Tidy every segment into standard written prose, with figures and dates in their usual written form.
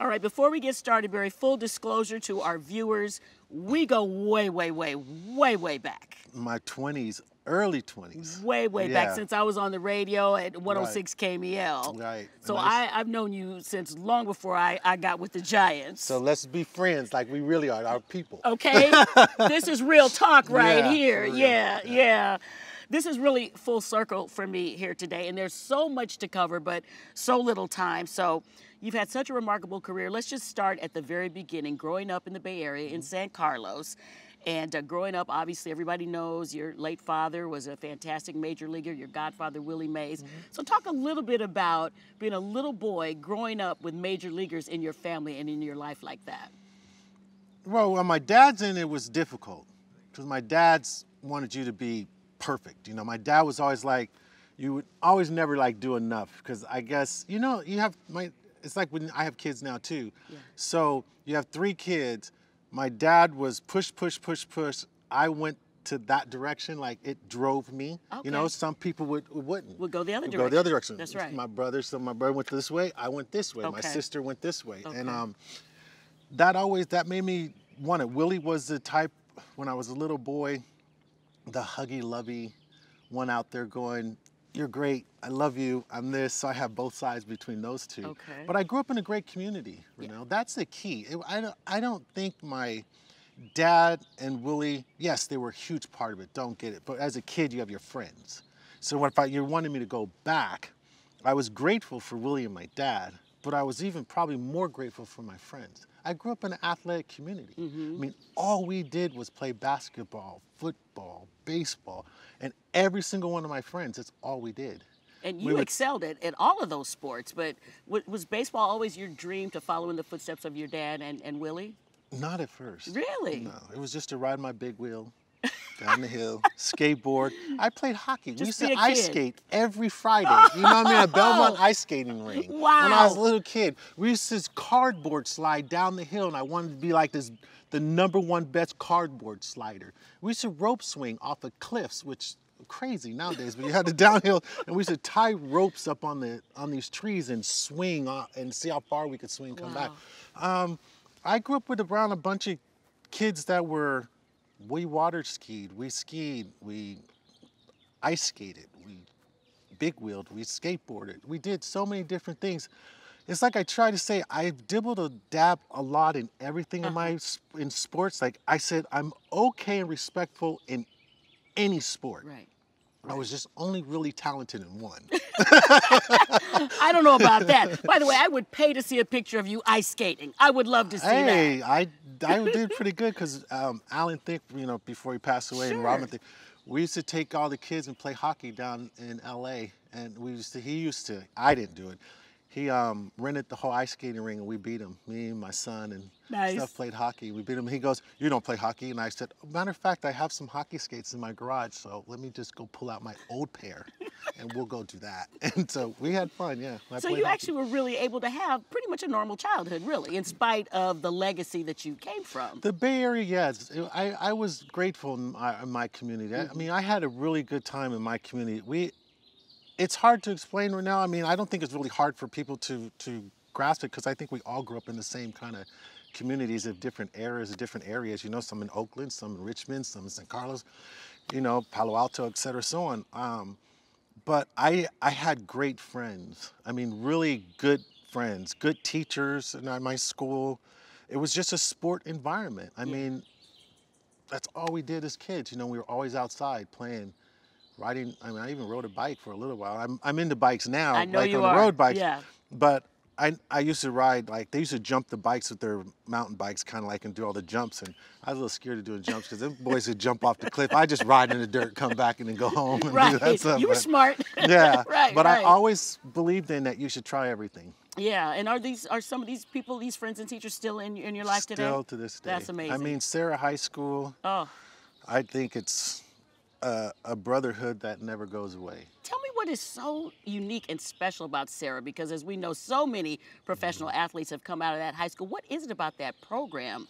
All right, before we get started, Barry, full disclosure to our viewers, we go way, way, way, way, way back. My 20s, early 20s. Way, way back, since I was on the radio at 106 KML. Right. So I've known you since long before I got with the Giants. So let's be friends like we really are, our people. Okay? This is real talk right here. Yeah. This is really full circle for me here today, and there's so much to cover, but so little time. So you've had such a remarkable career. Let's just start at the very beginning, growing up in the Bay Area in San Carlos. And growing up, obviously, everybody knows your late father was a fantastic major leaguer, your godfather, Willie Mays. So talk a little bit about being a little boy, growing up with major leaguers in your family and in your life like that. Well, when my dad's in it was difficult, because my dad's wanted you to be perfect. You know, my dad was always like, you would always never like do enough, because I guess, you know, you have it's like when I have kids now too. Yeah. So you have three kids. My dad was push, push, push, push. I went to that direction, like it drove me. Okay. You know, some people wouldn't. Would go the other direction. Go the other direction. That's right. So my brother went this way, I went this way. Okay. My sister went this way. Okay. And that made me want it. Willie was the type, when I was a little boy, the huggy-lovey one out there going, you're great, I love you, I'm this. So I have both sides between those two. Okay. But I grew up in a great community, you know? That's the key. I don't think my dad and Willie, yes, they were a huge part of it, don't get it. But as a kid, you have your friends. So if you wanted me to go back, I was grateful for Willie and my dad, but I was even probably more grateful for my friends. I grew up in an athletic community. I mean, all we did was play basketball, football, baseball, and every single one of my friends, that's all we did. And you excelled at all of those sports, but was baseball always your dream, to follow in the footsteps of your dad and Willie? Not at first. Really? No, it was just to ride my big wheel down the hill, skateboard. I played hockey. Just we used to ice skate every Friday. You know what I mean? At Belmont ice skating rink. Wow. When I was a little kid, we used this cardboard slide down the hill, and I wanted to be like this, the #1 best cardboard slider. We used to rope swing off of cliffs, which is crazy nowadays, but you had the downhill, and we used to tie ropes up on these trees and swing and see how far we could swing and come back. I grew up around a bunch of kids that were, we water skied, we ice skated, we big wheeled, we skateboarded. We did so many different things. It's like I try to say, I've dibbled a dab a lot in everything in sports. Like I said, I'm okay and respectful in any sport. Right. I was just only really talented in one. I don't know about that. By the way, I would pay to see a picture of you ice skating. I would love to see that. Hey, I did pretty good, because Alan Thicke, you know, before he passed away, and Robin Thicke, we used to take all the kids and play hockey down in L.A. And I didn't do it. He rented the whole ice skating ring, and we beat him. Me and my son and stuff played hockey. We beat him. He goes, you don't play hockey. And I said, matter of fact, I have some hockey skates in my garage, so let me just go pull out my old pair, and we'll go do that. And so we had fun, So you actually were really able to have pretty much a normal childhood, really, in spite of the legacy that you came from. The Bay Area, yes. I was grateful in my community. I mean, I had a really good time in my community. It's hard to explain right now. I mean, I don't think it's really hard for people to grasp it, because I think we all grew up in the same kind of communities of different eras, different areas. You know, some in Oakland, some in Richmond, some in San Carlos, you know, Palo Alto, et cetera, so on. But I had great friends. I mean, really good friends, good teachers at my school. It was just a sport environment. I mean, that's all we did as kids. You know, we were always outside playing. Riding, I mean, I even rode a bike for a little while. I'm into bikes now, I know, like you on the road bikes. Yeah. But I used to ride, like, they used to jump the bikes with their mountain bikes, kind of like, and do all the jumps. And I was a little scared of doing jumps, because them boys would jump off the cliff. I just ride in the dirt, come back, and then go home and do that stuff. You were smart. Yeah. I always believed in that you should try everything. Yeah, and are some of these people, these friends and teachers, still in your life today? Still to this day. That's amazing. I mean, Serra High School, I think it's a brotherhood that never goes away. Tell me what is so unique and special about Serra, because as we know, so many professional athletes have come out of that high school. What is it about that program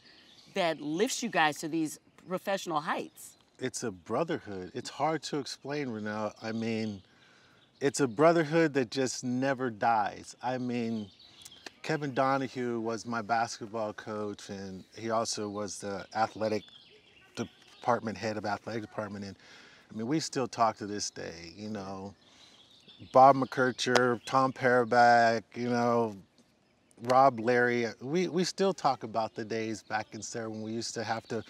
that lifts you guys to these professional heights? It's a brotherhood. It's hard to explain, Renel. I mean, it's a brotherhood that just never dies. I mean, Kevin Donahue was my basketball coach, and he also was the athletic department head of athletic department. And I mean, we still talk to this day, you know. Bob McKercher, Tom Paraback, you know, Rob Larry. We still talk about the days back in Serra when we used to have to,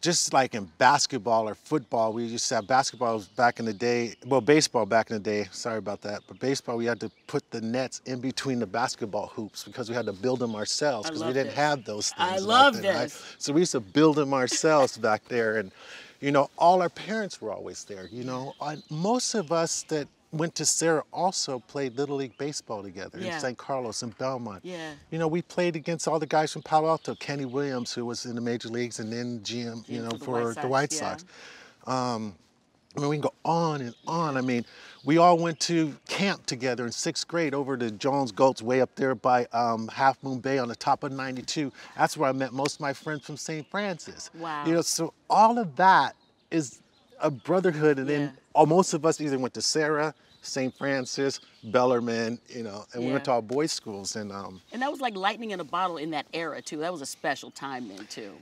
just like in basketball or football, we used to have basketballs back in the day, well, baseball back in the day, sorry about that, but baseball, we had to put the nets in between the basketball hoops because we had to build them ourselves because we didn't have those things. I love this. Right? So we used to build them ourselves back there, and, you know, all our parents were always there, you know. And most of us that went to Serra also played Little League Baseball together in St. Carlos and Belmont. Yeah. You know, we played against all the guys from Palo Alto, Kenny Williams, who was in the major leagues, and then GM, you know, for the White Sox. I mean, we can go on and on. I mean, we all went to camp together in 6th grade over to Jones Gulch, way up there by Half Moon Bay on the top of 92. That's where I met most of my friends from St. Francis. Wow. You know, so all of that is a brotherhood, and then most of us either went to Serra, St. Francis, Bellarmine, you know, and we went to all boys' schools. And that was like lightning in a bottle in that era, too. That was a special time then, too.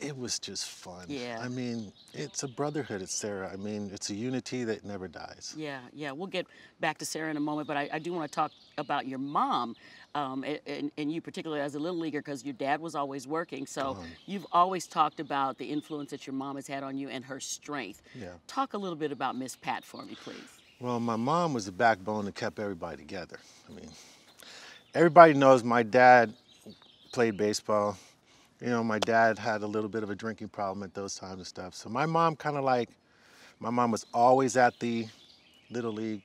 It was just fun. Yeah. I mean, it's a brotherhood at Serra. I mean, it's a unity that never dies. Yeah, yeah. We'll get back to Serra in a moment, but I do want to talk about your mom, and you particularly as a little leaguer, because your dad was always working. So you've always talked about the influence that your mom has had on you and her strength. Yeah. Talk a little bit about Miss Pat for me, please. Well, my mom was the backbone that kept everybody together. I mean, everybody knows my dad played baseball. You know, my dad had a little bit of a drinking problem at those times and stuff. So my mom kind of like, my mom was always at the Little League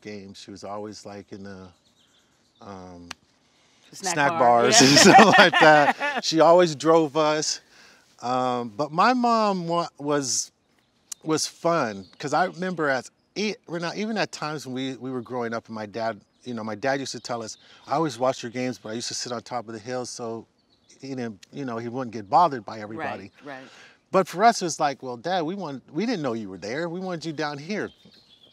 games. She was always like in the snack bars and stuff like that. She always drove us. But my mom was fun, because I remember at even at times when we were growing up, and my dad, you know, my dad used to tell us, I always watched your games, but I used to sit on top of the hill so you know, he wouldn't get bothered by everybody. Right, right. But for us, it's like, well, Dad, we didn't know you were there. We wanted you down here.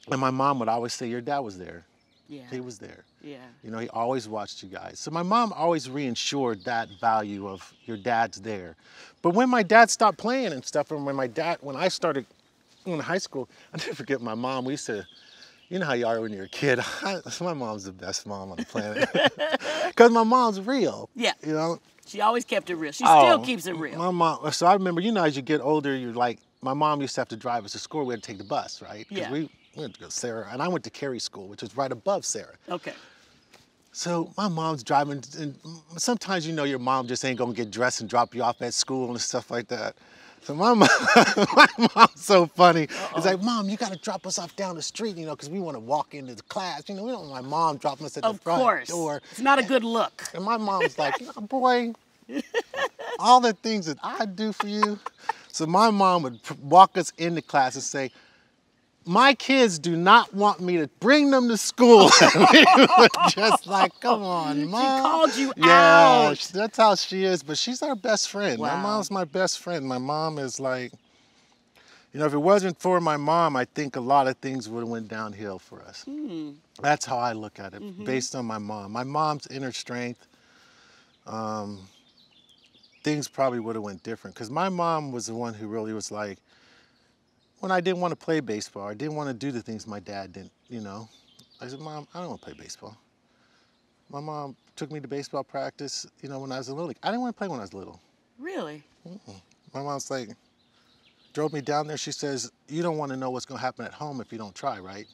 And my mom would always say, your dad was there. Yeah. He was there. Yeah. You know, he always watched you guys. So my mom always reinsured that value of your dad's there. But when my dad stopped playing and stuff, and when I started in high school, I never forget my mom. We used to, you know how you are when you're a kid. My mom's the best mom on the planet. Because my mom's real. Yeah. You know? She always kept it real. She still keeps it real. My mom, so I remember, you know, as you get older, you're like, my mom used to have to drive us to school. We had to take the bus, right? Yeah. We had to go to Serra, and I went to Carey School, which was right above Serra. Okay. So my mom's driving, and sometimes, you know, your mom just ain't going to get dressed and drop you off at school and stuff like that. So my mom, my mom's so funny. It's like, Mom, you got to drop us off down the street, you know, because we want to walk into the class. You know, we don't want my mom dropping us at the front door. Of course. It's not a good look. And my mom's like, you know, boy, all the things that I do for you. So my mom would walk us into class and say, my kids do not want me to bring them to school. We were just like, come on, Mom. She called you out. Yeah, that's how she is, but she's our best friend. Wow. My mom's my best friend. My mom is like, you know, if it wasn't for my mom, I think a lot of things would have went downhill for us. Mm. That's how I look at it, based on my mom. My mom's inner strength, things probably would have went different, because my mom was the one who really was like, when I didn't want to play baseball, I didn't want to do the things my dad didn't, you know. I said, Mom, I don't want to play baseball. My mom took me to baseball practice, you know, when I was a little. I didn't want to play when I was little. Really? Mm-mm. My mom's like, drove me down there. She says, you don't want to know what's going to happen at home if you don't try, right?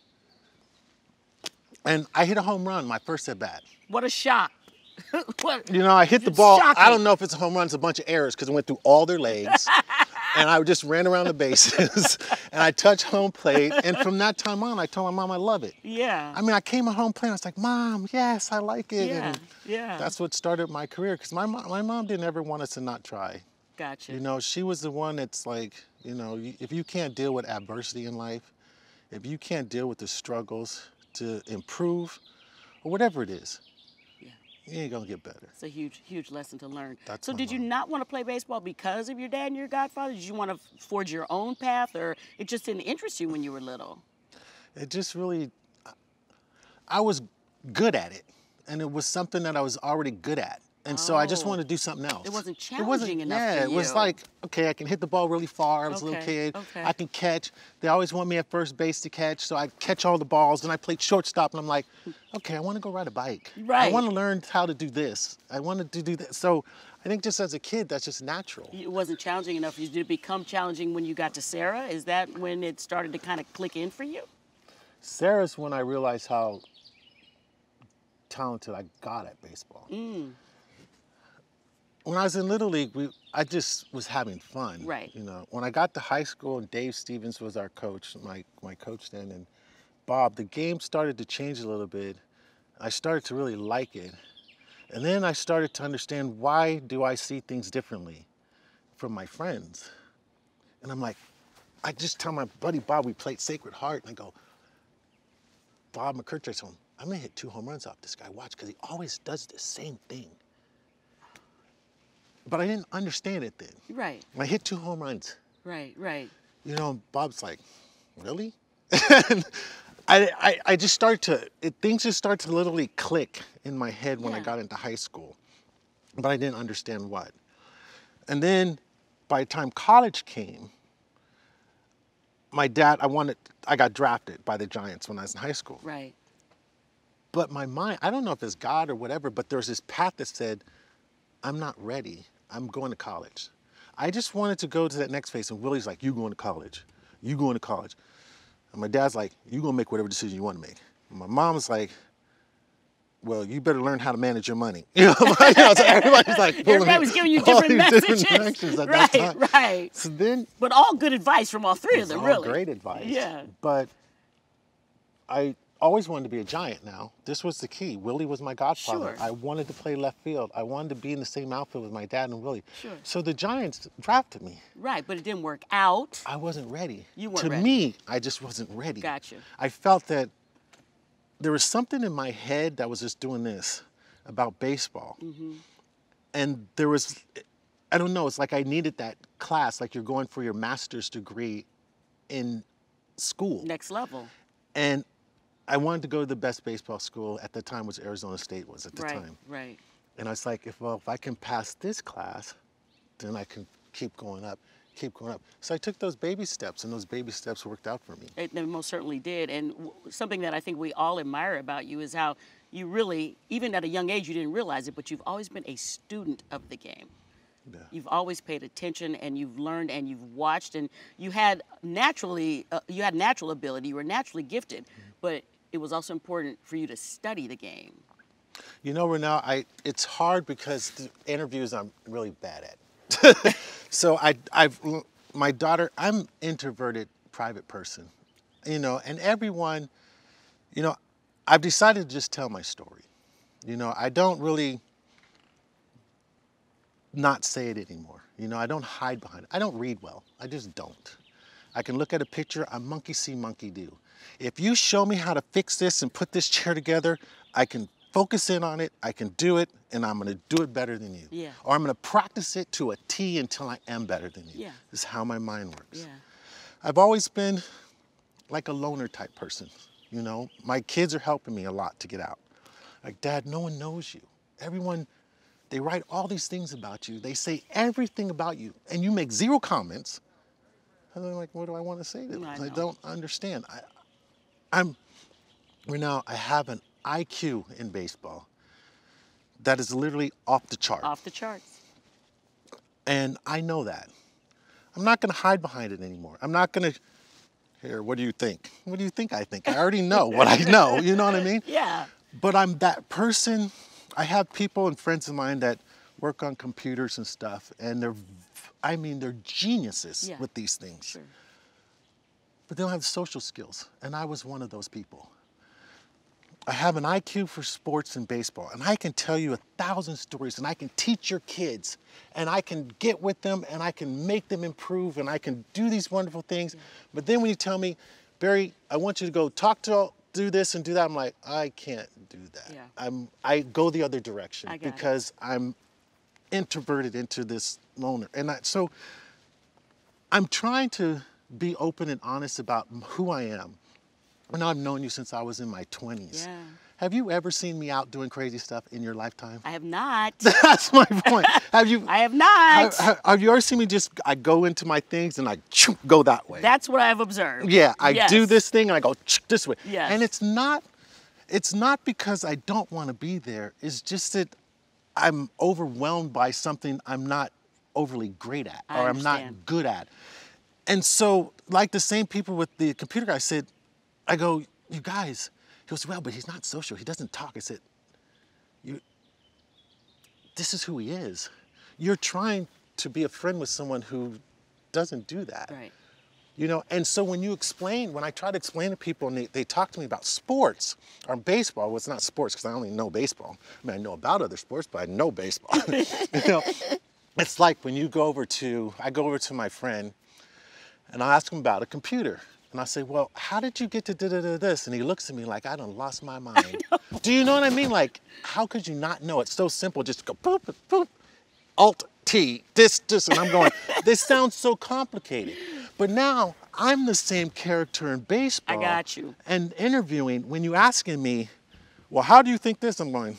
And I hit a home run my first at bat. What a shock. What? You know, I hit the ball. Shocking. I don't know if it's a home run. It's a bunch of errors because it went through all their legs. And I just ran around the bases, and I touched home plate. And from that time on, I told my mom I love it. Yeah. I mean, I came home playing. I was like, Mom, yes, I like it. Yeah, and that's what started my career, because my mom didn't ever want us to not try. Gotcha. You know, she was the one that's like, you know, if you can't deal with adversity in life, if you can't deal with the struggles to improve, or whatever it is, you ain't gonna get better. It's a huge, huge lesson to learn. That's so did you not want to play baseball because of your dad and your godfather? Did you want to forge your own path, or it just didn't interest you when you were little? It just really, I was good at it. and it was something that I was already good at. And so I just wanted to do something else. It wasn't challenging enough for you. Yeah, it was like, okay, I can hit the ball really far. I was a little kid. I can catch. They always want me at first base to catch, so I catch all the balls. Then I played shortstop, and I'm like, okay, I want to go ride a bike. Right. I want to learn how to do this. I wanted to do that. So I think just as a kid, that's just natural. It wasn't challenging enough. Did it become challenging when you got to Serra? Is that when it started to kind of click in for you? Serra's when I realized how talented I got at baseball. Mm. When I was in Little League, I just was having fun. Right. You know, when I got to high school and Dave Stevens was our coach, my coach then, and Bob, the game started to change a little bit. I started to really like it. And then I started to understand, why do I see things differently from my friends? And I'm like, I just tell my buddy Bob, we played Sacred Heart, and I go, Bob McKercher, I'm gonna hit 2 home runs off this guy, watch, because he always does the same thing. But I didn't understand it then. Right. I hit 2 home runs. Right, right. You know, Bob's like, really? I just started to, things just start to literally click in my head when I got into high school. But I didn't understand what. And then by the time college came, my dad, I got drafted by the Giants when I was in high school. Right. But my mind, I don't know if it's God or whatever, but there's this path that said, I'm not ready. I'm going to college. I just wanted to go to that next phase. And Willie's like, you going to college. You going to college. And my dad's like, you going to make whatever decision you want to make. And my mom's like, well, you better learn how to manage your money. You know, so everybody's like, everybody was giving you different messages. Different directions at that time. So then, but all good advice from all three of them, really. Great advice. Yeah. But I always wanted to be a Giant. Now, this was the key. Willie was my godfather. Sure. I wanted to play left field. I wanted to be in the same outfield with my dad and Willie. Sure. So the Giants drafted me. Right, but it didn't work out. I wasn't ready. You weren't ready. To me, I just wasn't ready. Gotcha. I felt that there was something in my head that was just doing this about baseball. Mm-hmm. And there was, I don't know, it's like I needed that class, like you're going for your master's degree in school. Next level. And I wanted to go to the best baseball school at the time, which Arizona State was at the time. Right. And I was like, if I can pass this class, then I can keep going up, keep going up. So I took those baby steps, and those baby steps worked out for me. They most certainly did. And something that I think we all admire about you is how you really, even at a young age, you didn't realize it, but you've always been a student of the game. Yeah. You've always paid attention, and you've learned, and you've watched, and you had naturally, you had natural ability. You were naturally gifted, but it was also important for you to study the game. You know, Renel, it's hard because the interviews I'm really bad at. So my daughter, I'm introverted, private person, you know, and everyone, you know, I've decided to just tell my story. You know, I don't really not say it anymore. You know, I don't hide behind it. I don't read well. I just don't. I can look at a picture, I'm monkey see, monkey do. If you show me how to fix this and put this chair together, I can focus in on it, I can do it, and I'm gonna do it better than you. Yeah. Or I'm gonna practice it to a T until I am better than you. Yeah. This is how my mind works. Yeah. I've always been like a loner type person, you know? My kids are helping me a lot to get out. Like, Dad, no one knows you. Everyone, they write all these things about you, they say everything about you, and you make zero comments. And I'm like, what do I want to say to them? I don't understand. I have an IQ in baseball that is literally off the chart. Off the charts. And I know that. I'm not going to hide behind it anymore. I'm not going to, here, what do you think? What do you think I think? I already know what I know. You know what I mean? Yeah. But I'm that person. I have people and friends of mine that work on computers and stuff, and they're geniuses with these things. Sure. But they don't have social skills, and I was one of those people. I have an IQ for sports and baseball, and I can tell you 1,000 stories, and I can teach your kids, and I can get with them, and I can make them improve, and I can do these wonderful things. Yeah. But then when you tell me, Barry, I want you to go do this and do that, I'm like, I can't do that. Yeah. I go the other direction because I'm introverted into this loner. And so I'm trying to be open and honest about who I am. And I've known you since I was in my 20s. Yeah. Have you ever seen me out doing crazy stuff in your lifetime? I have not. That's my point. Have you? I have not. Have you ever seen me just, I go into my things and I go that way? That's what I've observed. Yeah, I do this thing and I go this way. Yes. And it's not because I don't want to be there. It's just that I'm overwhelmed by something I'm not overly great at or I'm not good at. And so, like the same people with the computer guy said, I go, you guys, he goes, well, but he's not social. He doesn't talk. I said, this is who he is. You're trying to be a friend with someone who doesn't do that. Right. You know, and so when I try to explain to people and they talk to me about sports or baseball, well, it's not sports because I only know baseball. I mean, I know about other sports, but I know baseball. You know, it's like when you go over to, I go over to my friend and I ask him about a computer. And I say, well, how did you get to this? And he looks at me like, I done lost my mind. Do you know what I mean? Like, how could you not know? It's so simple. Just go, boop, boop, alt, T, this, and I'm going, this sounds so complicated. But now I'm the same character in baseball. I got you. And interviewing, when you're asking me, well, how do you think this? I'm going,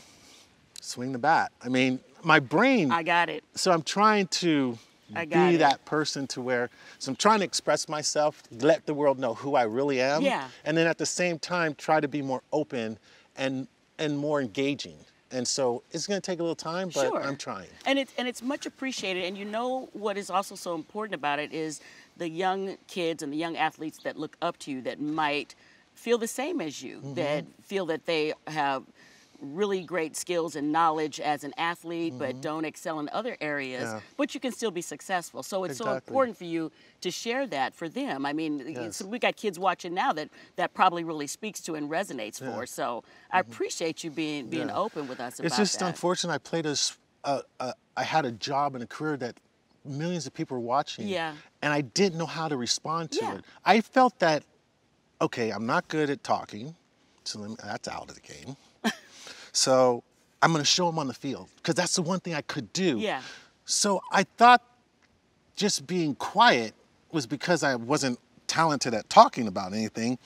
swing the bat. I mean, my brain. I got it. So I'm trying to be that person to where, so I'm trying to express myself, let the world know who I really am, and then at the same time try to be more open and more engaging. And so it's going to take a little time, but I'm trying. And it's much appreciated. And you know what is also so important about it is the young kids and the young athletes that look up to you that might feel the same as you, that feel that they have really great skills and knowledge as an athlete, but don't excel in other areas, but you can still be successful. So it's so important for you to share that for them. I mean, so we got kids watching now that probably really speaks to and resonates for. So I appreciate you being open with us about that. It's just unfortunate I played I had a job and a career that millions of people were watching, and I didn't know how to respond to it. I felt that, okay, I'm not good at talking, so that's out of the game. So I'm going to show them on the field because that's the one thing I could do. Yeah. So I thought just being quiet was because I wasn't talented at talking about anything.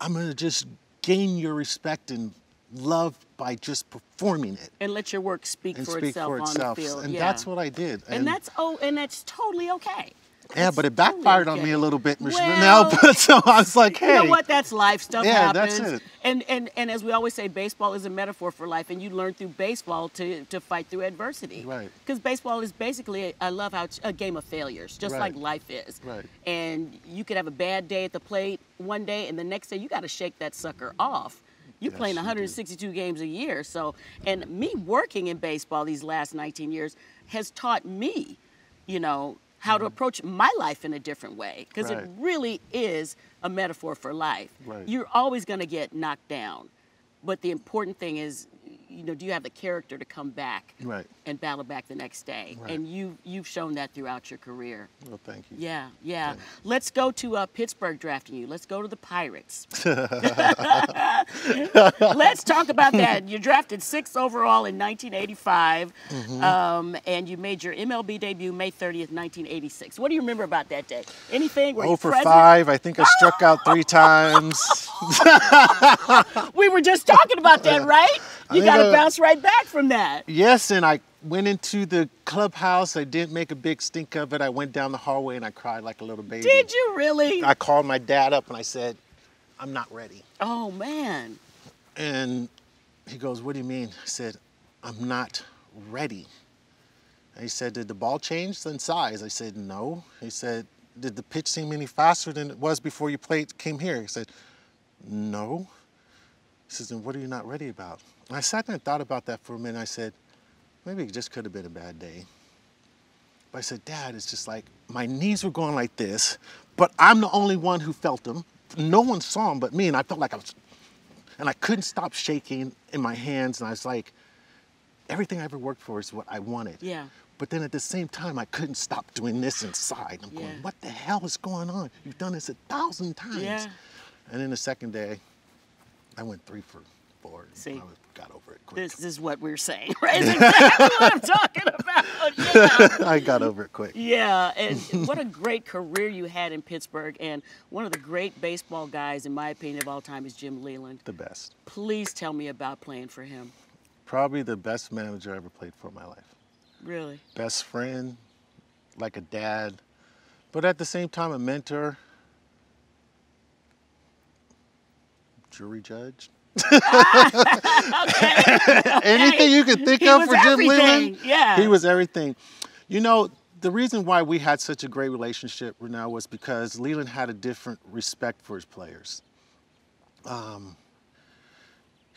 I'm going to just gain your respect and love by just performing it. And let your work speak for itself on the field. And that's what I did. And that's totally okay. Yeah, but it backfired on me a little bit, Renel, but so I was like, hey. You know what? That's life. Stuff happens. That's it. And as we always say, baseball is a metaphor for life, and you learn through baseball to fight through adversity. Right. Because baseball is basically, I love how it's a game of failures, just like life is. Right. And you could have a bad day at the plate one day, and the next day you got to shake that sucker off. You're playing 162 games a year. So, and me working in baseball these last 19 years has taught me, you know, how to approach my life in a different way, because it really is a metaphor for life. Right. You're always going to get knocked down, but the important thing is, you know, do you have the character to come back and battle back the next day? Right. And you've shown that throughout your career. Well, thank you. Yeah, yeah. Thanks. Let's go to Pittsburgh drafting you. Let's go to the Pirates. Let's talk about that. You drafted 6th overall in 1985, and you made your MLB debut May 30th, 1986. What do you remember about that day? Anything? Were you present? 0 for 5. I think I struck out 3 times. We were just talking about that, right? You got to bounce right back from that. Yes, and I went into the clubhouse. I didn't make a big stink of it. I went down the hallway and I cried like a little baby. Did you really? I called my dad up and I said, I'm not ready. Oh, man. And he goes, what do you mean? I said, I'm not ready. And he said, did the ball change in size? I said, no. He said, did the pitch seem any faster than it was before you came here? He said, no. He says, then what are you not ready about? And I sat there and thought about that for a minute. I said, maybe it just could have been a bad day. But I said, Dad, it's just like my knees were going like this, but I'm the only one who felt them. No one saw them but me, and I felt like I couldn't stop shaking in my hands, and I was like, everything I ever worked for is what I wanted. Yeah. But then at the same time, I couldn't stop doing this inside. I'm going, what the hell is going on? You've done this 1,000 times. Yeah. And then the second day, I went 3 for 4. See, I got over it quick. This is what we're saying, right? That's exactly what I'm talking about. I got over it quick. Yeah, and what a great career you had in Pittsburgh. And one of the great baseball guys, in my opinion, of all time is Jim Leyland. The best. Please tell me about playing for him. Probably the best manager I ever played for in my life. Really? Best friend, like a dad, but at the same time a mentor, jury judge. Okay. Anything you could think of for Jim Leyland. Yeah. He was everything. You know, the reason why we had such a great relationship, Renel, was because Leyland had a different respect for his players. I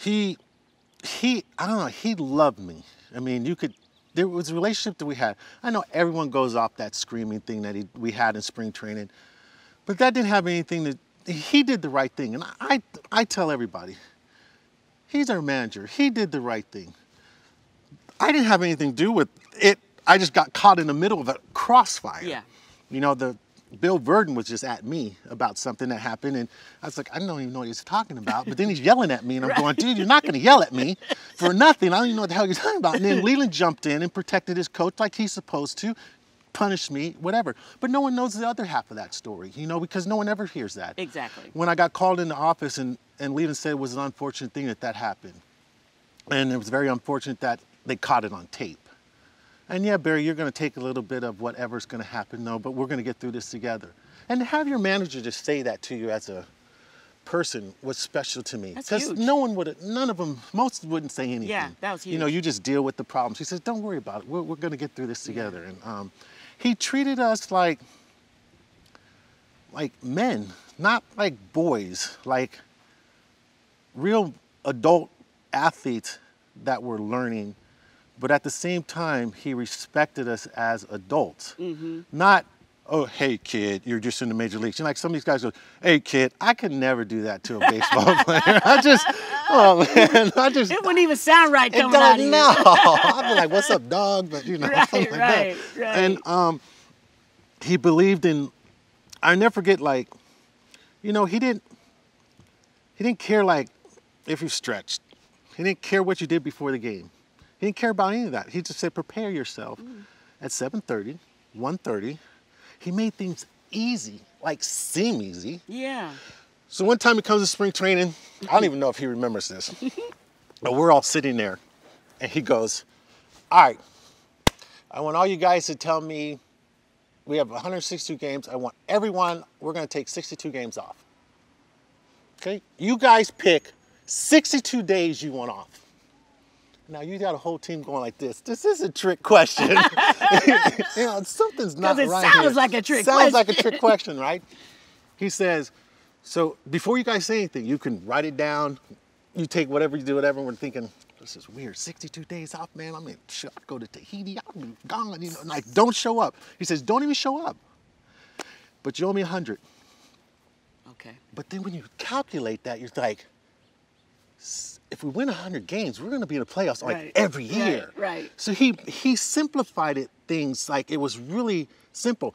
don't know, he loved me. I mean, you could, there was a relationship that we had. I know everyone goes off that screaming thing that we had in spring training, but that didn't have anything to, he did the right thing. And I tell everybody, he's our manager. He did the right thing. I didn't have anything to do with it. I just got caught in the middle of a crossfire. Yeah. You know, the Bill Verdon was just at me about something that happened, and I was like, I don't even know what he's talking about, but then he's yelling at me, and I'm going, dude, you're not going to yell at me for nothing. I don't even know what the hell you're talking about. And then Leyland jumped in and protected his coach like he's supposed to, punished me, whatever. But no one knows the other half of that story, you know, because no one ever hears that. Exactly. When I got called in the office, and Leyland said it was an unfortunate thing that happened, and it was very unfortunate that they caught it on tape. And yeah, Barry, you're going to take a little bit of whatever's going to happen, though, but we're going to get through this together. And to have your manager just say that to you as a person was special to me. Because no one would have, none of them, most wouldn't say anything. Yeah, that was huge. You know, you just deal with the problems. He says, don't worry about it. We're going to get through this together. Yeah. And he treated us like men, not like boys, like real adult athletes that were learning. But at the same time, he respected us as adults. Mm-hmm. Not, oh, hey, kid, you're just in the major leagues. You know, like some of these guys go, hey, kid, I could never do that to a baseball player. I just. It wouldn't even sound right coming out of you. I'd be like, what's up, dog? But, you know, right. And he believed in, I never forget, like, you know, he didn't care, like, if you stretched. He didn't care what you did before the game. He didn't care about any of that. He just said, prepare yourself at 7:30, 1:30. He made things easy, like seem easy. Yeah. So one time it comes to spring training, I don't even know if he remembers this, but we're all sitting there and he goes, all right, I want all you guys to tell me, we have 162 games. I want everyone, we're gonna take 62 games off. Okay, you guys pick 62 days you want off. Now you got a whole team going like this. This is a trick question. You know, something's not right. Because it sounds like a trick question. Sounds like a trick question, right? He says, so before you guys say anything, you can write it down. You take whatever you do, whatever. And we're thinking, this is weird. 62 days off, man. I mean, should I go to Tahiti? I'll be gone. You know, like, don't show up. He says, don't even show up. But you owe me 100. Okay. But then when you calculate that, you're like, if we win 100 games, we're going to be in the playoffs like every year. Right. So he simplified it, things like it was really simple.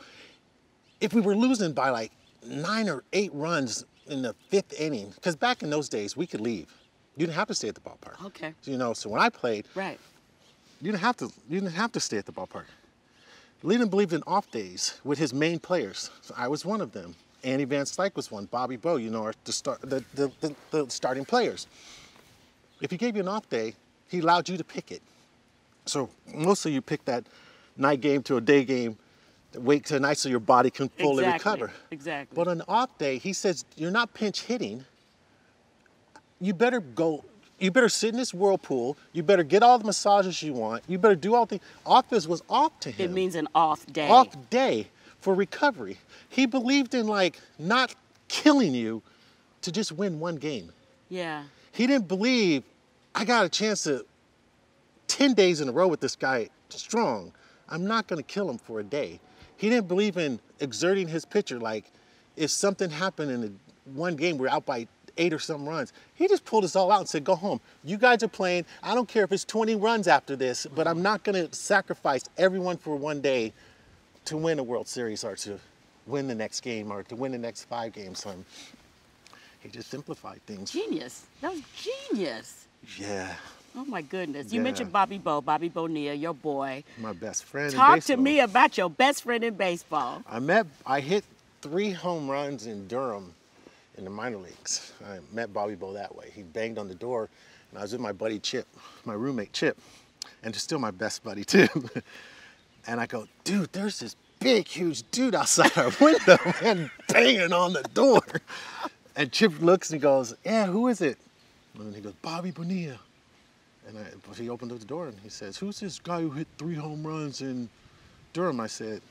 If we were losing by like 9 or 8 runs in the 5th inning, because back in those days we could leave. You didn't have to stay at the ballpark. Okay. You know, so when I played, you didn't have to stay at the ballpark. Leyland believed in off days with his main players. So I was one of them. Andy Van Slyke was one. Bobby Bo, you know, are the starting players. If he gave you an off day, he allowed you to pick it. So mostly you pick that night game to a day game, wait till night so your body can fully recover. Exactly. But on an off day, he says, you're not pinch hitting. You better go, you better sit in this whirlpool. You better get all the massages you want. You better do all the, office was off to him. It means an off day. Off day for recovery. He believed in like not killing you to just win one game. Yeah. He didn't believe I got a chance to 10 days in a row with this guy strong. I'm not going to kill him for a day. He didn't believe in exerting his pitcher. Like if something happened in one game, we're out by 8 or some runs. He just pulled us all out and said, go home. You guys are playing. I don't care if it's 20 runs after this, but I'm not going to sacrifice everyone for one day to win a World Series or to win the next game or to win the next 5 games. So he just simplified things. Genius. That was genius. Yeah. Oh my goodness. You mentioned Bobby Bonilla, your boy. My best friend in baseball. Talk to me about your best friend in baseball. I hit 3 home runs in Durham in the minor leagues. I met Bobby Bo that way. He banged on the door and I was with my buddy Chip, my roommate Chip, and still my best buddy Tim. And I go, dude, there's this big, huge dude outside our window and banging on the door. And Chip looks and goes, yeah, who is it? And he goes, Bobby Bonilla. And he opened up the door and he says, who's this guy who hit 3 home runs in Durham? I said,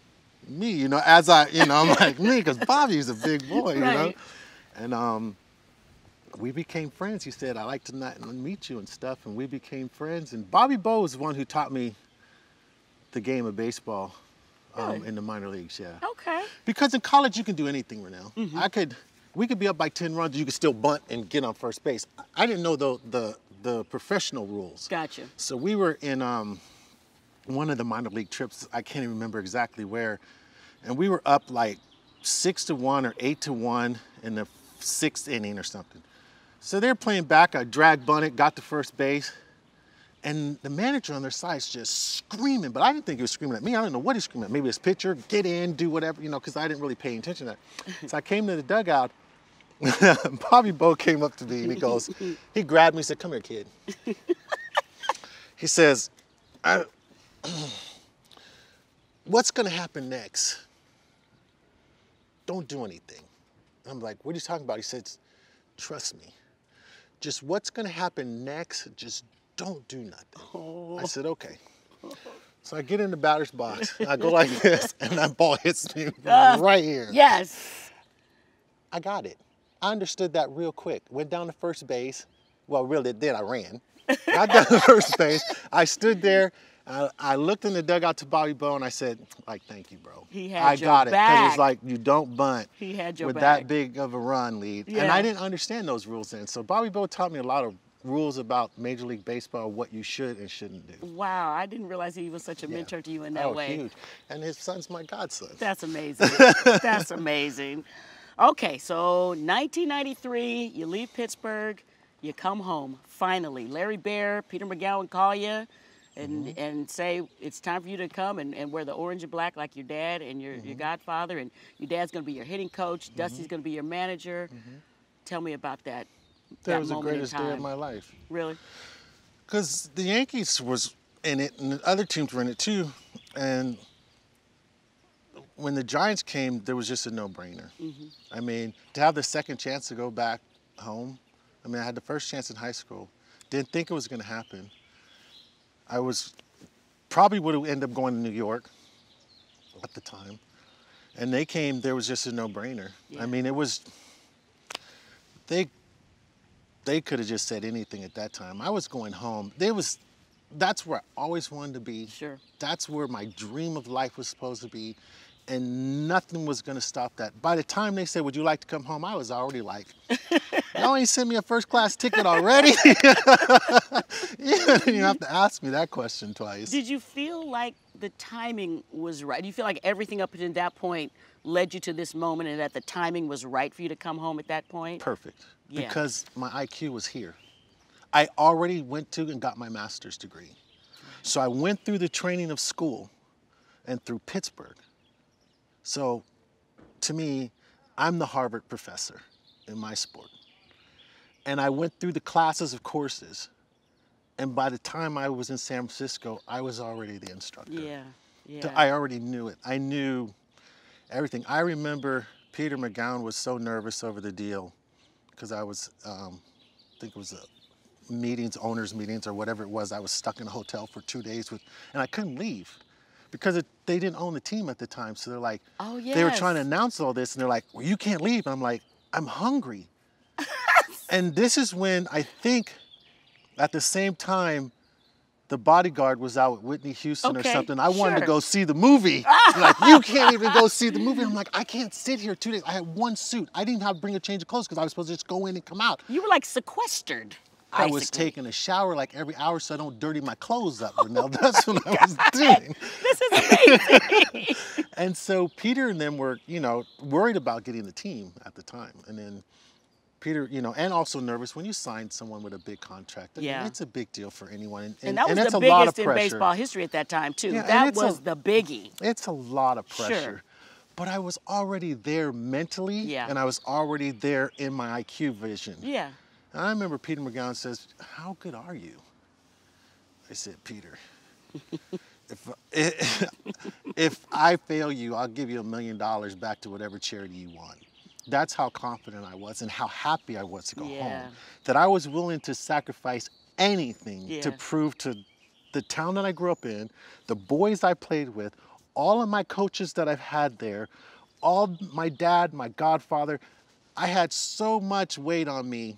me, you know, as I, you know, I'm like, me, because Bobby's a big boy, you know? And we became friends. He said, I like to not meet you and stuff. And we became friends. And Bobby Bo was the one who taught me the game of baseball in the minor leagues, Okay. Because in college, you can do anything, Renel. Mm-hmm. We could be up by 10 runs, you could still bunt and get on first base. I didn't know the professional rules. Gotcha. So we were in one of the minor league trips, I can't even remember exactly where, and we were up like 6-1 or 8-1 in the 6th inning or something. So they're playing back, I drag bunted, got to first base, and the manager on their side is just screaming, but I didn't think he was screaming at me. I don't know what he's screaming at. Maybe his pitcher, get in, do whatever, you know, because I didn't really pay attention to that. So I came to the dugout. Bobby Bo came up to me and he goes, he grabbed me and said, come here, kid. He says, what's going to happen next? Don't do anything. I'm like, what are you talking about? He says, trust me. Just what's going to happen next, just don't do nothing. Oh. I said, okay. So I get in the batter's box, I go like this, and that ball hits me right here. Yes. I got it. I understood that real quick. Went down to first base. Well, really, then I ran. Got down to first base. I stood there. I looked in the dugout to Bobby Bo, and I said, like, thank you, bro. He had I got it. Because it's like, you don't bunt he had your with that big of a run lead. Yeah. And I didn't understand those rules then. So Bobby Bo taught me a lot of rules about Major League Baseball, what you should and shouldn't do. Wow, I didn't realize he was such a mentor to you in that way. Huge. And his son's my godson. That's amazing. That's amazing. Okay, so 1993, you leave Pittsburgh, you come home, finally. Larry Bear, Peter McGowan call you and, and say, it's time for you to come and wear the orange and black like your dad and your godfather, and your dad's gonna be your hitting coach, Dusty's gonna be your manager. Tell me about that. That was the greatest day of my life. Really? Because the Yankees was in it, and the other teams were in it too. And when the Giants came, there was just a no-brainer. I mean, to have the second chance to go back home. I mean, I had the first chance in high school. Didn't think it was going to happen. I was probably would have ended up going to New York at the time. And they came, there was just a no-brainer. I mean, it was... They could have just said anything at that time. I was going home. That's where I always wanted to be. Sure. That's where my dream of life was supposed to be. And nothing was going to stop that. By the time they said, would you like to come home? I was already like, y'all ain't sent me a first-class ticket already. You don't have to ask me that question twice. Did you feel like the timing was right? Do you feel like everything up until that point led you to this moment and that the timing was right for you to come home at that point? Perfect. Yeah. Because my IQ was here. I already went to and got my master's degree. So I went through the training of school and through Pittsburgh. So to me, I'm the Harvard professor in my sport. And I went through the classes of courses. And by the time I was in San Francisco, I was already the instructor. So I already knew it. I knew everything. I remember Peter McGowan was so nervous over the deal because I was, I think it was a meetings, owners meetings or whatever it was. I was stuck in a hotel for 2 days and I couldn't leave. Because they didn't own the team at the time. So they're like, they were trying to announce all this and they're like, well, you can't leave. And I'm like, I'm hungry. And this is when I think at the same time, The Bodyguard was out with Whitney Houston or something. I wanted to go see the movie. Like, you can't even go see the movie. I'm like, I can't sit here 2 days. I had one suit. I didn't even have to bring a change of clothes because I was supposed to just go in and come out. You were like sequestered. Basically. I was taking a shower like every hour so I don't dirty my clothes up. Now that's what I was doing. This is amazing. And so Peter and them were, you know, worried about getting the team at the time. And then Peter, you know, and also nervous when you sign someone with a big contract. I mean, it's a big deal for anyone. And that was the biggest in baseball history at that time, too. Yeah, that was the biggie. It's a lot of pressure. Sure. But I was already there mentally, and I was already there in my IQ vision. Yeah. And I remember Peter McGowan says, "How good are you?" I said, "Peter, if I fail you, I'll give you $1 million back to whatever charity you want." That's how confident I was and how happy I was to go home. That I was willing to sacrifice anything to prove to the town that I grew up in, the boys I played with, all of my coaches that I've had there, all my dad, my godfather. I had so much weight on me,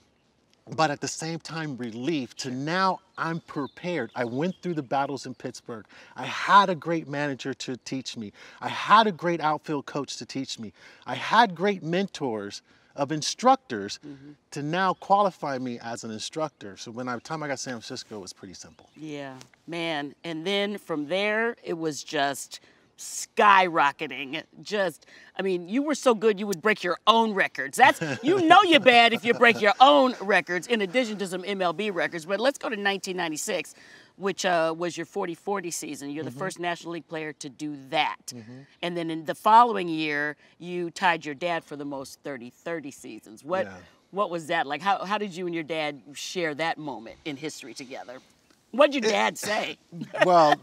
but at the same time, relief to now I'm prepared. I went through the battles in Pittsburgh. I had a great manager to teach me. I had a great outfield coach to teach me. I had great mentors of instructors to now qualify me as an instructor. So when by the time I got to San Francisco, it was pretty simple. Yeah, man. And then from there, it was just skyrocketing. Just, I mean, you were so good you would break your own records. That's, you know you're bad if you break your own records, in addition to some MLB records. But let's go to 1996, which was your 40-40 season. You're the first National League player to do that. And then in the following year, you tied your dad for the most 30-30 seasons. What was that like? How did you and your dad share that moment in history together? What'd your dad say? Well,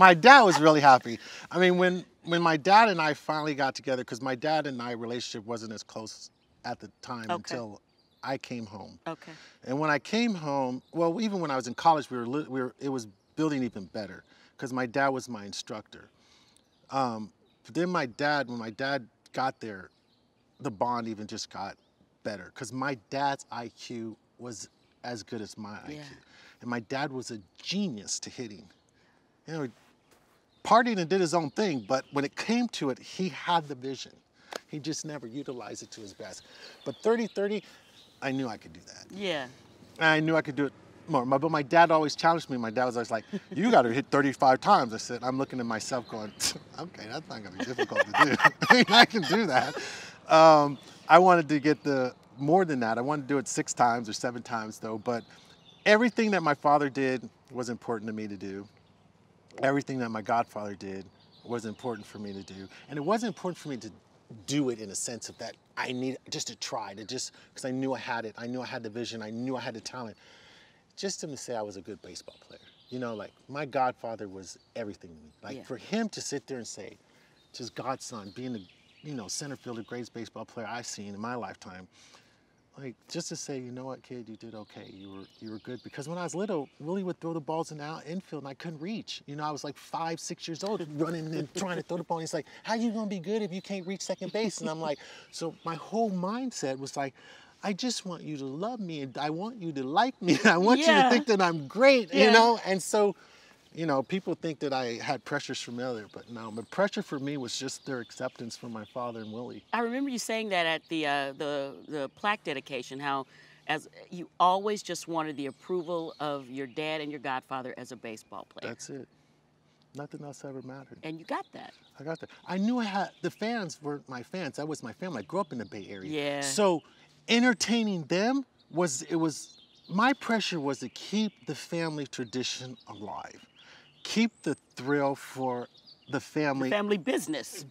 my dad was really happy. I mean, when my dad and I finally got together, because my dad and I relationship wasn't as close at the time until I came home. Okay. And when I came home, well, even when I was in college, it was building even better because my dad was my instructor. But then when my dad got there, the bond even just got better because my dad's IQ was as good as my IQ. And my dad was a genius to hitting. You know, he partied and did his own thing, but when it came to it, he had the vision. He just never utilized it to his best. But 30-30, I knew I could do that. Yeah. And I knew I could do it more. But my dad always challenged me. My dad was always like, "You got to hit 35 times. I said, I'm looking at myself going, okay, that's not going to be difficult to do. I mean, I can do that. I wanted to get more than that. I wanted to do it 6 times or 7 times, though. But everything that my father did was important to me to do. Everything that my godfather did was important for me to do. And it wasn't important for me to do it in a sense of that I needed just to try, because I knew I had it. I knew I had the vision. I knew I had the talent. Just to say I was a good baseball player. You know, like my godfather was everything to me. Like for him to sit there and say, just godson, being the, you know, center fielder, greatest baseball player I've seen in my lifetime, like, just to say, you know what, kid, you did okay. You were good. Because when I was little, Willie would throw the balls in the infield and I couldn't reach. You know, I was like 5, 6 years old running and trying to throw the ball. And he's like, how you going to be good if you can't reach second base? And I'm like, so my whole mindset was like, I just want you to love me and I want you to like me. And I want you to think that I'm great, you know? And so, you know, people think that I had pressures from others, but no, the pressure for me was just their acceptance from my father and Willie. I remember you saying that at the plaque dedication, how as you always just wanted the approval of your dad and your godfather as a baseball player. That's it. Nothing else ever mattered. And you got that. I got that. I knew I had, the fans were my fans. That was my family. I grew up in the Bay Area. Yeah. So entertaining them my pressure was to keep the family tradition alive. Keep the thrill for the family. The family business,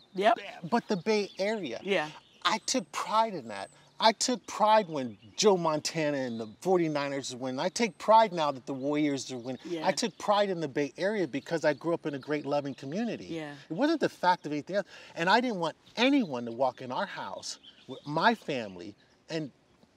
but the Bay Area. Yeah. I took pride in that. I took pride when Joe Montana and the 49ers win. I take pride now that the Warriors are winning. Yeah. I took pride in the Bay Area because I grew up in a great loving community. Yeah. It wasn't the fact of anything else. And I didn't want anyone to walk in our house with my family and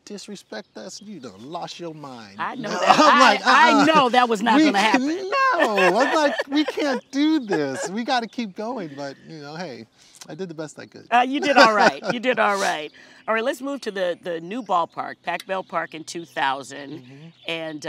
disrespect us, you done lost your mind. I know that. I'm like, I know that was not going to happen. No, I'm like, we can't do this. We got to keep going. But, you know, hey, I did the best I could. You did all right. You did all right. All right, let's move to the new ballpark, Pac Bell Park in 2000. And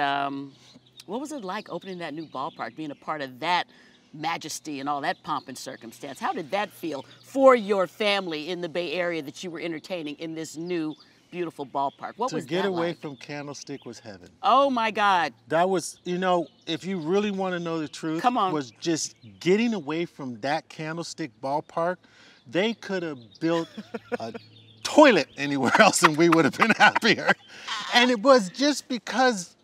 what was it like opening that new ballpark, being a part of that majesty and all that pomp and circumstance? How did that feel for your family in the Bay Area that you were entertaining in this new beautiful ballpark? What was that like? To get away from Candlestick was heaven. Oh my God. That was, you know, if you really want to know the truth, was just getting away from that Candlestick ballpark. They could have built a toilet anywhere else and we would have been happier. And it was just because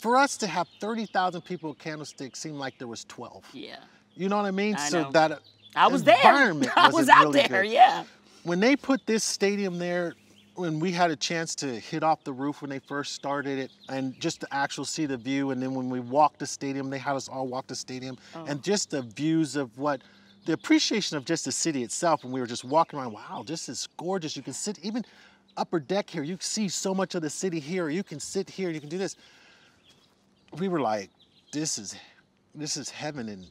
for us to have 30,000 people at Candlestick seemed like there was 12. Yeah. You know what I mean? I know. So that I was environment there. I was out really there, good. Yeah. When they put this stadium there, when we had a chance to hit off the roof when they first started it and just to actually see the view, and then when we walked the stadium, they had us all walk the stadium, and just the views of what, the appreciation of just the city itself, when we were just walking around, wow, this is gorgeous. You can sit, even upper deck here, you see so much of the city here, you can sit here, you can do this. We were like, this is heaven. And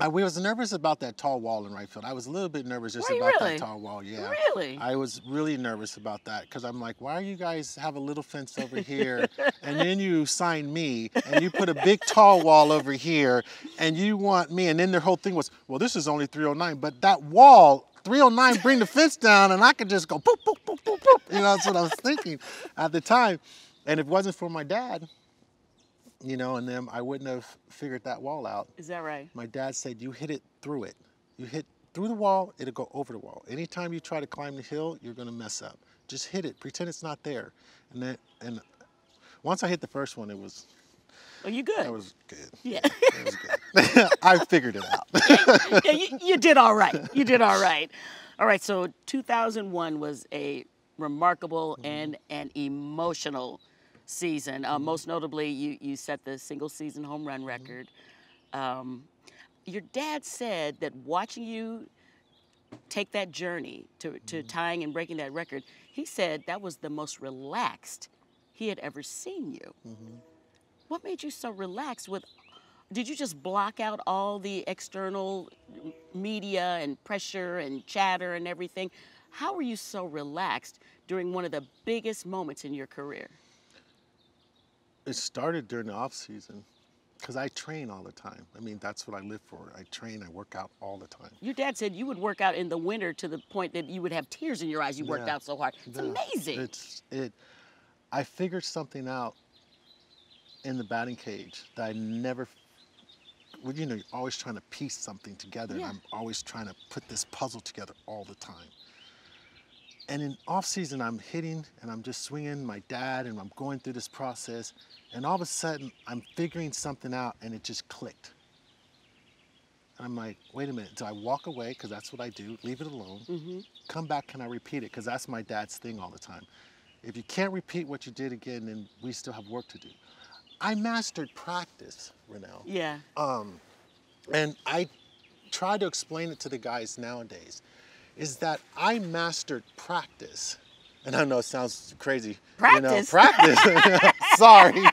I was nervous about that tall wall in right field. I was a little bit nervous just about that tall wall, yeah. Really? I was really nervous about that because I'm like, why are you guys have a little fence over here and then you sign me and you put a big tall wall over here and you want me, and then their whole thing was, well, this is only 309, but that wall, 309, bring the fence down and I could just go boop, boop, boop, boop, boop. You know, that's what I was thinking at the time. And if it wasn't for my dad, you know, and then I wouldn't have figured that wall out. Is that right? My dad said, you hit it through it. You hit through the wall, it'll go over the wall. Anytime you try to climb the hill, you're gonna mess up. Just hit it, pretend it's not there. And then, and once I hit the first one, it was... Oh, you good? That was good. Yeah. Yeah, it was good. I figured it out. Yeah, you did all right. You did all right. All right, so 2001 was a remarkable and an emotional season. Most notably, you set the single season home run record. Your dad said that watching you take that journey to tying and breaking that record, he said that was the most relaxed he had ever seen you. What made you so relaxed? Did you just block out all the external media and pressure and chatter and everything? How were you so relaxed during one of the biggest moments in your career? It started during the off season, because I train all the time. I mean, that's what I live for. I train, I work out all the time. Your dad said you would work out in the winter to the point that you would have tears in your eyes. You worked out so hard. It's amazing. I figured something out in the batting cage that I never, well, you know, you're always trying to piece something together. Yeah. And I'm always trying to put this puzzle together all the time. And in off season, I'm hitting and I'm just swinging my dad and I'm going through this process. And all of a sudden, I'm figuring something out and it just clicked. And I'm like, wait a minute. So I walk away, because that's what I do, leave it alone. Come back and I repeat it, because that's my dad's thing all the time. If you can't repeat what you did again, then we still have work to do. I mastered practice, Renel. Yeah. And I try to explain it to the guys nowadays. Is that I mastered practice. And I know it sounds crazy. Practice? You know, practice. Sorry.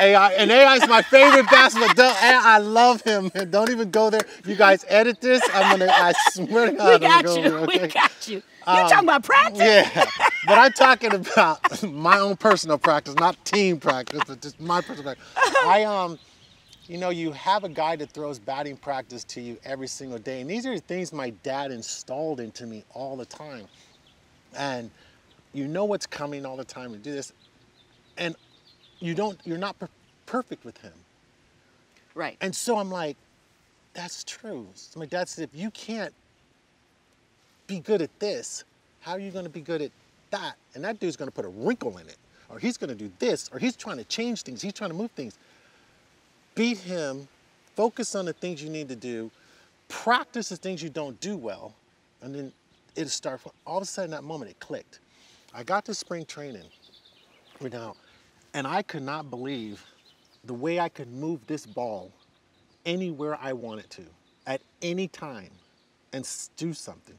AI, and AI is my favorite basketball. I love him. Don't even go there. You guys edit this. I swear to God. We got you. Okay? We got you. You're talking about practice? Yeah. But I'm talking about my own personal practice, not team practice, but just my personal practice. You know, you have a guy that throws batting practice to you every single day. And these are the things my dad installed into me all the time. And you know what's coming all the time to do this. And you're not perfect with him. Right. And so I'm like, that's true. So my dad said, if you can't be good at this, how are you going to be good at that? And that dude's going to put a wrinkle in it. Or he's going to do this. Or he's trying to change things. He's trying to move things. Beat him, focus on the things you need to do, practice the things you don't do well, and then it'll start. All of a sudden, that moment, it clicked. I got to spring training, and I could not believe the way I could move this ball anywhere I wanted to, at any time, and do something.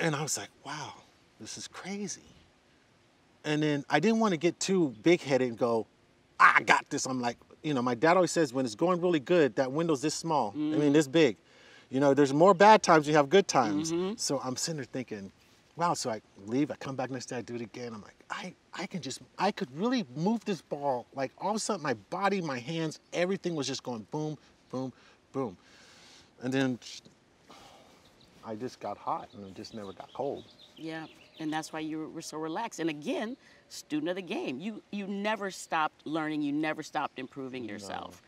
And I was like, wow, this is crazy. And then I didn't want to get too big-headed and go, I got this. I'm like, you know, my dad always says when it's going really good, that window's this small. I mean, this big. You know, there's more bad times, you have good times. So I'm sitting there thinking, wow, so I leave, I come back next day, I do it again. I'm like, I could really move this ball. Like all of a sudden my body, my hands, everything was just going boom, boom, boom. And then I just got hot and it just never got cold. Yeah. And that's why you were so relaxed. And again, student of the game. You never stopped learning. You never stopped improving yourself.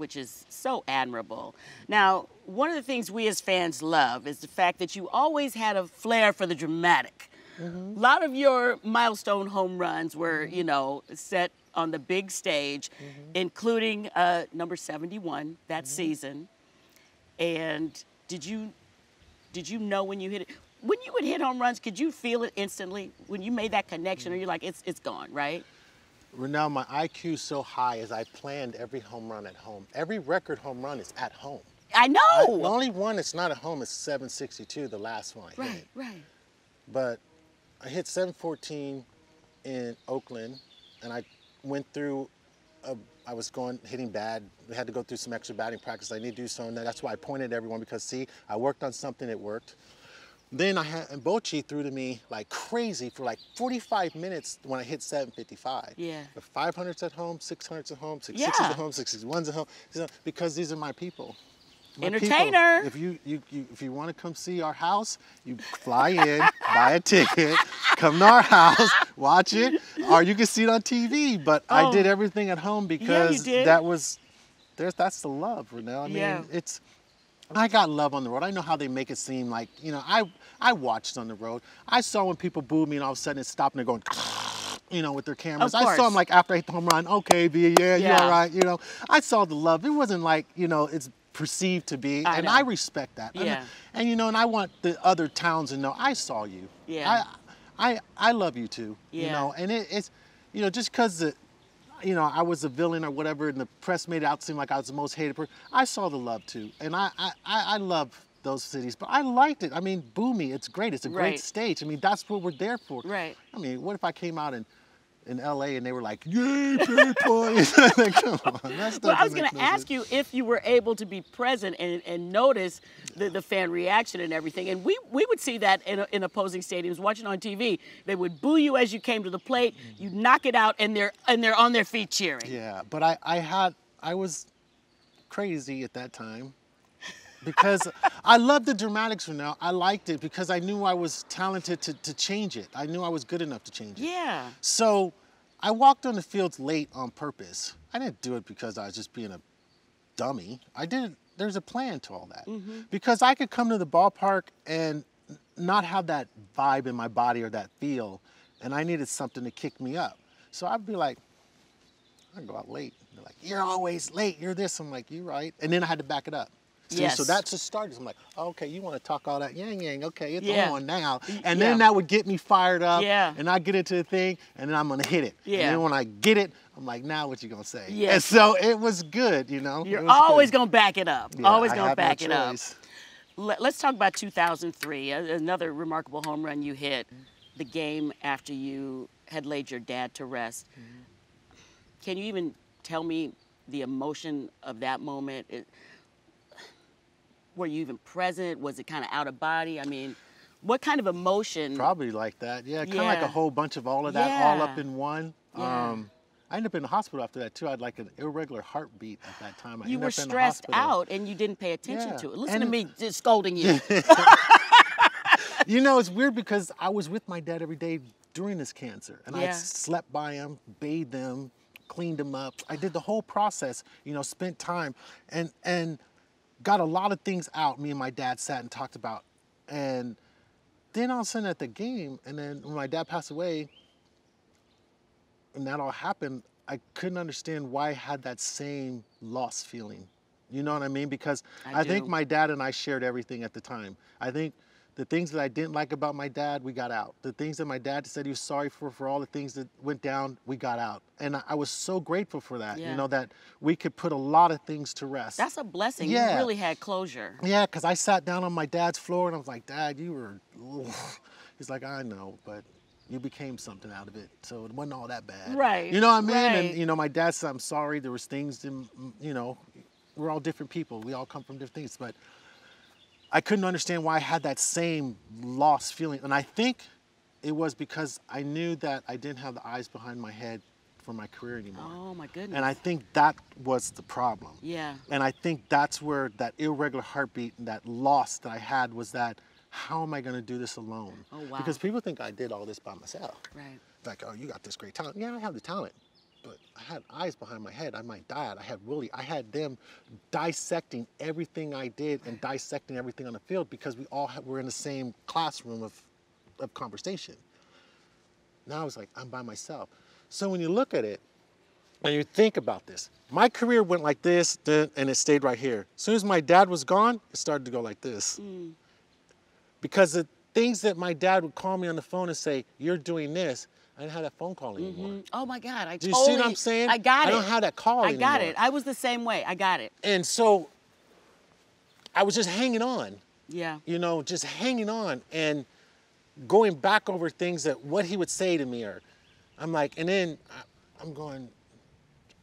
which is so admirable. Now, one of the things we as fans love is the fact that you always had a flair for the dramatic. Mm-hmm. A lot of your milestone home runs were, you know, set on the big stage, mm-hmm. including number 71 that mm-hmm. season. And did you know when you hit it? When you would hit home runs, could you feel it instantly? When you made that connection, mm-hmm. or you're like, it's gone, right? Renel, my IQ's so high is I planned every home run at home. Every record home run is at home. I know! The only one that's not at home is 762, the last one I hit. Right. But I hit 714 in Oakland, and I went through, I was hitting bad. We had to go through some extra batting practice. I need to do so, and that's why I pointed at everyone, because see, I worked on something that worked. Then I had, and Bochy threw to me like crazy for like 45 minutes when I hit 755. Yeah. The 500s at home, 600s at home, 660s at home, 661s at home, because these are my people. My entertainer. People, if you want to come see our house, you fly in, buy a ticket, come to our house, watch it, or you can see it on TV. But I did everything at home because that was, that's the love, Renel. I mean, it's. I got love on the road. I know how they make it seem like, you know, I watched on the road. I saw when people booed me and all of a sudden it stopped and they're going, you know, with their cameras. I saw them like after I hit the home run, okay, B, you all right, you know. I saw the love. It wasn't like, you know, it's perceived to be, and I respect that. Yeah. And you know, and I want the other towns to know, I saw you. Yeah. I love you too, you know, and it's, you know, just because the, you know, I was a villain or whatever, and the press made it out seem like I was the most hated person. I saw the love too, and I love those cities, but I liked it. I mean, boo me, it's great. It's a great stage. I mean, that's what we're there for. Right. I mean, what if I came out in LA and they were like, "Yay, pretty boy!" Come on, that's the. Well, I was going to ask you if you were able to be present and notice the fan reaction and everything, and we would see that in opposing stadiums, watching on TV. They would boo you as you came to the plate. Mm-hmm. You knock it out, and they're on their feet cheering. Yeah, but I was crazy at that time. Because I loved the dramatics for now. I liked it because I knew I was talented to change it. I knew I was good enough to change it. Yeah. So I walked on the fields late on purpose. I didn't do it because I was just being a dummy. I did, there's a plan to all that. Mm-hmm. Because I could come to the ballpark and not have that vibe in my body or that feel, and I needed something to kick me up. So I'd be like, I go out late. They're like, you're always late, you're this. I'm like, you're right. And then I had to back it up. See, yes. So that's the start. I'm like, okay, you want to talk all that yang, okay, it's on now. And then that would get me fired up, and I get into the thing, and then I'm going to hit it. Yeah. And then when I get it, I'm like, now what you going to say? Yes. And so it was good, you know? You're always going to back it up, yeah, always going to back it up. Let's talk about 2003, another remarkable home run you hit, the game after you had laid your dad to rest. Mm-hmm. Can you even tell me the emotion of that moment? Were you even present? Was it kind of out of body? I mean, what kind of emotion? Probably like that, yeah. Kind of like a whole bunch of all of that, all up in one. Yeah. I ended up in the hospital after that, too. I had like an irregular heartbeat at that time. You were stressed out, and you didn't pay attention to it. Listen to me just scolding you. You know, it's weird because I was with my dad every day during this cancer, and I slept by him, bathed him, cleaned him up. I did the whole process, you know, spent time, and got a lot of things out, me and my dad sat and talked about. And then all of a sudden at the game, and then when my dad passed away, and that all happened, I couldn't understand why I had that same loss feeling. You know what I mean? Because I think my dad and I shared everything at the time. I think the things that I didn't like about my dad, we got out. The things that my dad said he was sorry for all the things that went down, we got out. And I was so grateful for that, you know, that we could put a lot of things to rest. That's a blessing. Yeah. You really had closure. Yeah, because I sat down on my dad's floor and I was like, Dad, you were, ugh. He's like, I know, but you became something out of it. So it wasn't all that bad. Right. You know what I mean? Right. And, you know, my dad said, I'm sorry. There was things, you know, we're all different people. We all come from different things, but I couldn't understand why I had that same lost feeling. And I think it was because I knew that I didn't have the eyes behind my head for my career anymore. Oh my goodness. And I think that was the problem. Yeah. And I think that's where that irregular heartbeat and that loss that I had was that, how am I gonna do this alone? Oh wow. Because people think I did all this by myself. Right. Like, oh, you got this great talent. Yeah, I have the talent. but I had eyes behind my head. I might die. I had Willie. I had them dissecting everything I did and dissecting everything on the field because we all were in the same classroom of conversation. Now I was like, I'm by myself. So when you look at it and you think about this, my career went like this, and it stayed right here. As soon as my dad was gone, it started to go like this. Mm. Because the things that my dad would call me on the phone and say, you're doing this, I didn't have that phone call anymore. Mm-hmm. Oh my God, I totally. Do you see what I'm saying? I got it. I don't have that call anymore. I got it. I was the same way. I got it. And so I was just hanging on. Yeah. You know, just hanging on and going back over things that what he would say to me, or I'm like, and then I'm going,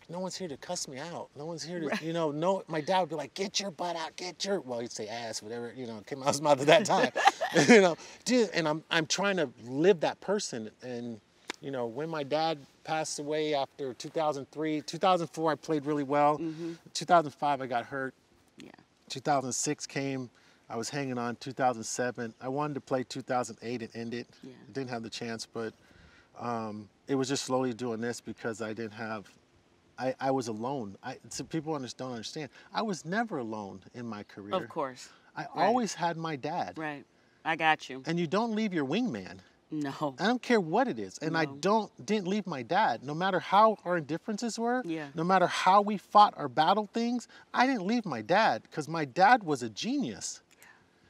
no one's here to cuss me out. No one's here to, right. You know, no, my dad would be like, get your butt out, get your, well, he'd say ass, whatever, you know, came out of his mouth at that time. You know, dude, and I'm trying to live that person. And, you know, when my dad passed away after 2003, 2004, I played really well. Mm-hmm. 2005, I got hurt. Yeah. 2006 came. I was hanging on. 2007, I wanted to play 2008 and end it. Yeah. Didn't have the chance, but it was just slowly doing this because I didn't have, I was alone. So people don't understand. I was never alone in my career. Of course. I always had my dad. Right, I got you. And you don't leave your wingman. No. I don't care what it is. And no. I didn't leave my dad. No matter how our indifferences were, yeah. No matter how we fought or battled things, I didn't leave my dad because my dad was a genius.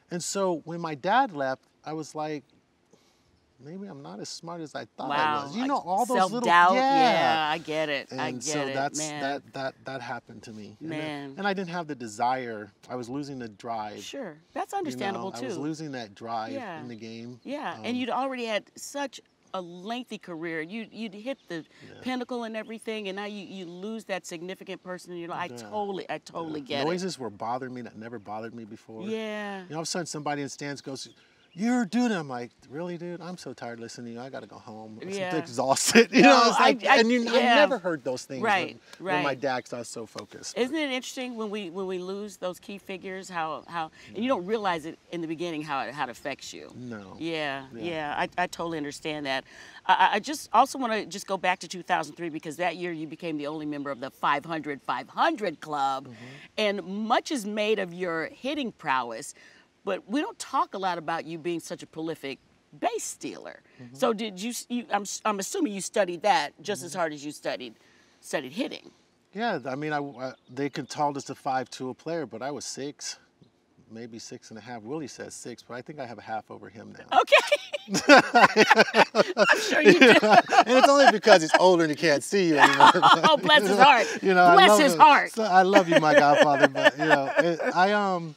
And so when my dad left, I was like, maybe I'm not as smart as I thought I was. You know, all those little self-doubt. Yeah, I get it. I get it. And so that's that happened to me. Man. And I didn't have the desire. I was losing the drive. Sure. That's understandable, too. I was losing that drive in the game. Yeah. And you'd already had such a lengthy career. You'd hit the pinnacle and everything, and now you lose that significant person in your life. I totally get it. Noises were bothering me that never bothered me before. Yeah. You know, all of a sudden somebody in the stands goes, you're doing it. I'm like, really, dude? I'm so tired listening to you. I got to go home. I'm exhausted. You know, it's like, I never heard those things when my dad, because I was so focused. Isn't it interesting when we lose those key figures, how and you don't realize it in the beginning, how it affects you. No. I totally understand that. I just also want to just go back to 2003, because that year you became the only member of the 500 Club, and much is made of your hitting prowess. But we don't talk a lot about you being such a prolific base stealer. So did you I'm assuming you studied that just as hard as you studied hitting. Yeah, I mean, they called us a 5-tool player, but I was 6, maybe 6.5. Willie says 6, but I think I have a half over him now. Okay. I'm sure you do. And it's only because he's older and he can't see you anymore. Oh, bless his heart. You know, bless his heart. So I love you, my godfather, but you know,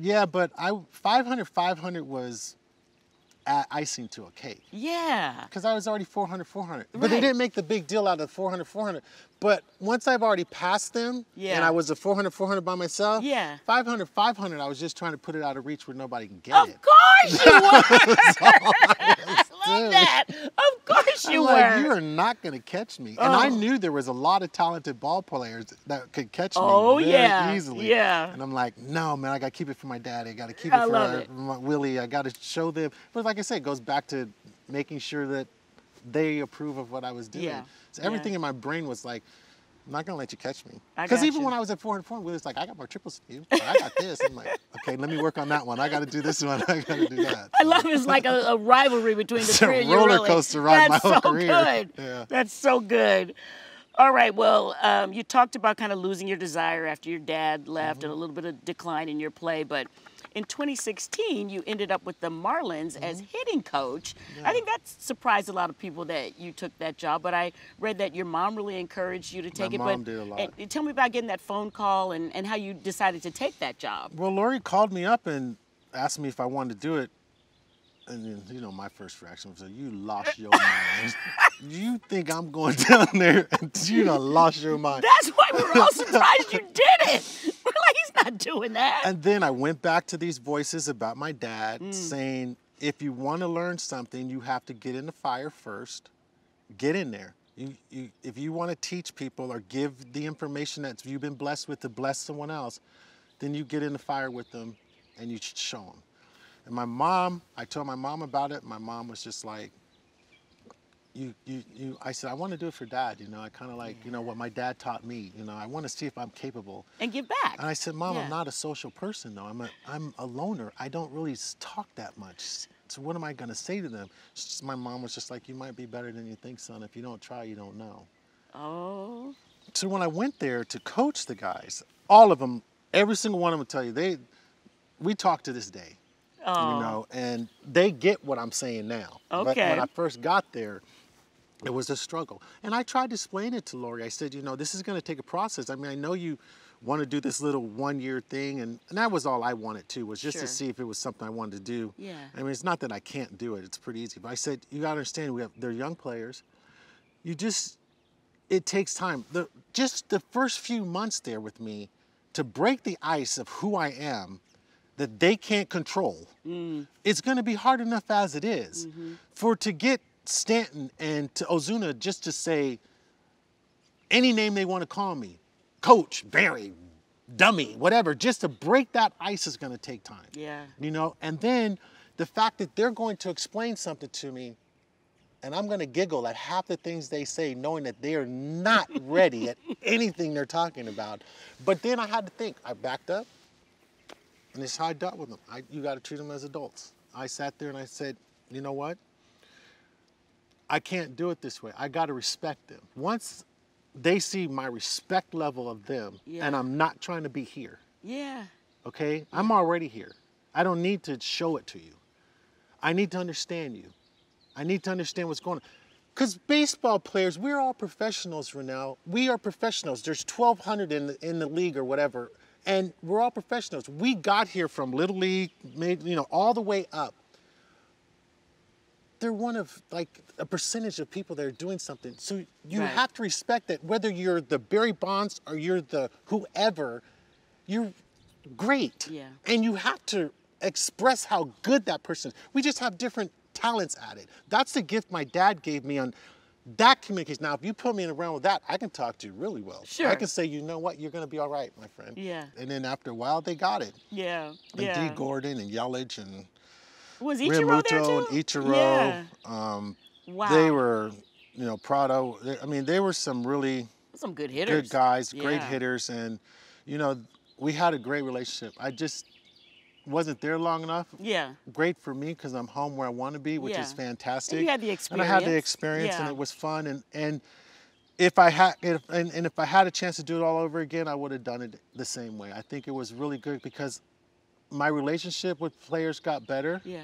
yeah, but 500 was icing to a cake. Yeah. Because I was already 400. But they didn't make the big deal out of 400. But once I've already passed them, and I was a 400 by myself, 500, I was just trying to put it out of reach where nobody can get it. Of course you were! I love that. Of course you were. You are not going to catch me. Oh. And I knew there was a lot of talented ball players that could catch me very easily. Yeah. And I'm like, no, man, I got to keep it for my daddy. I got to keep it for my Willie. I got to show them. But like I said, it goes back to making sure that they approve of what I was doing. Yeah. So everything in my brain was like, I'm not going to let you catch me. Because even when I was at 404, we was like, I got more triples than you. I got this. I'm like, okay, let me work on that one. I got to do this one. I got to do that. I love it's like a rivalry between the three of you. It's a roller coaster ride my whole career. That's so good. Yeah. That's so good. All right, well, you talked about kind of losing your desire after your dad left and a little bit of decline in your play, but in 2016, you ended up with the Marlins as hitting coach. Yeah. I think that surprised a lot of people that you took that job, but I read that your mom really encouraged you to take it. My mom did a lot. And tell me about getting that phone call and how you decided to take that job. Well, Lori called me up and asked me if I wanted to do it. And then, you know, my first reaction was, you lost your mind. You think I'm going down there and you done lost your mind. That's why we were all surprised you did it. We're like, he's not doing that. And then I went back to these voices about my dad saying, if you want to learn something, you have to get in the fire first. Get in there. If you want to teach people or give the information that you've been blessed with to bless someone else, then you get in the fire with them and you show them. And my mom, I told my mom about it. My mom was just like, I said, I want to do it for Dad, you know, I kind of like, you know, what my dad taught me, you know, I want to see if I'm capable. And give back. And I said, Mom, I'm not a social person, though. I'm a loner. I don't really talk that much. So what am I going to say to them? Just, my mom was just like, you might be better than you think, son. If you don't try, you don't know. Oh. So when I went there to coach the guys, all of them, every single one of them will tell you, we talk to this day. Oh. You know, and they get what I'm saying now. Okay. But when I first got there, it was a struggle. And I tried to explain it to Lori. I said, you know, this is going to take a process. I mean, I know you want to do this little one-year thing. And that was all I wanted, too, was just to see if it was something I wanted to do. Yeah. I mean, it's not that I can't do it. It's pretty easy. But I said, you got to understand, they're young players. You just, it takes time. Just the first few months there with me to break the ice of who I am that they can't control. It's going to be hard enough as it is. For to get Stanton and to Ozuna just to say any name they want to call me, coach, Barry, dummy, whatever, just to break that ice is going to take time. Yeah. You know, and then the fact that they're going to explain something to me and I'm going to giggle at half the things they say, knowing that they are not ready at anything they're talking about. But then I had to think. I backed up, and it's how I dealt with them. You got to treat them as adults. I sat there and I said, you know what? I can't do it this way. I got to respect them. Once they see my respect level of them, and I'm not trying to be here. Yeah. Okay? Yeah. I'm already here. I don't need to show it to you. I need to understand you. I need to understand what's going on. Because baseball players, we're all professionals, Renel. We are professionals. There's 1,200 in the league or whatever, and we're all professionals. We got here from Little League, you know, all the way up. They're one of like a percentage of people that are doing something. So you have to respect that whether you're the Barry Bonds or you're the whoever, you're great. Yeah. And you have to express how good that person is. We just have different talents at it. That's the gift my dad gave me on that communication. Now, if you put me in a round with that, I can talk to you really well. Sure. I can say, you know what, you're going to be all right, my friend. Yeah. And then after a while, they got it. Yeah. And D. Gordon and Yelich and... Was Ichiro Rimuto there too? And Ichiro, wow. They were, you know, Prado. I mean, they were some good hitters, good guys, great hitters, and you know, we had a great relationship. I just wasn't there long enough. Yeah. Great for me because I'm home where I want to be, which is fantastic. And you had the experience. And I had the experience, and it was fun. And if I had if I had a chance to do it all over again, I would have done it the same way. I think it was really good because my relationship with players got better. Yeah.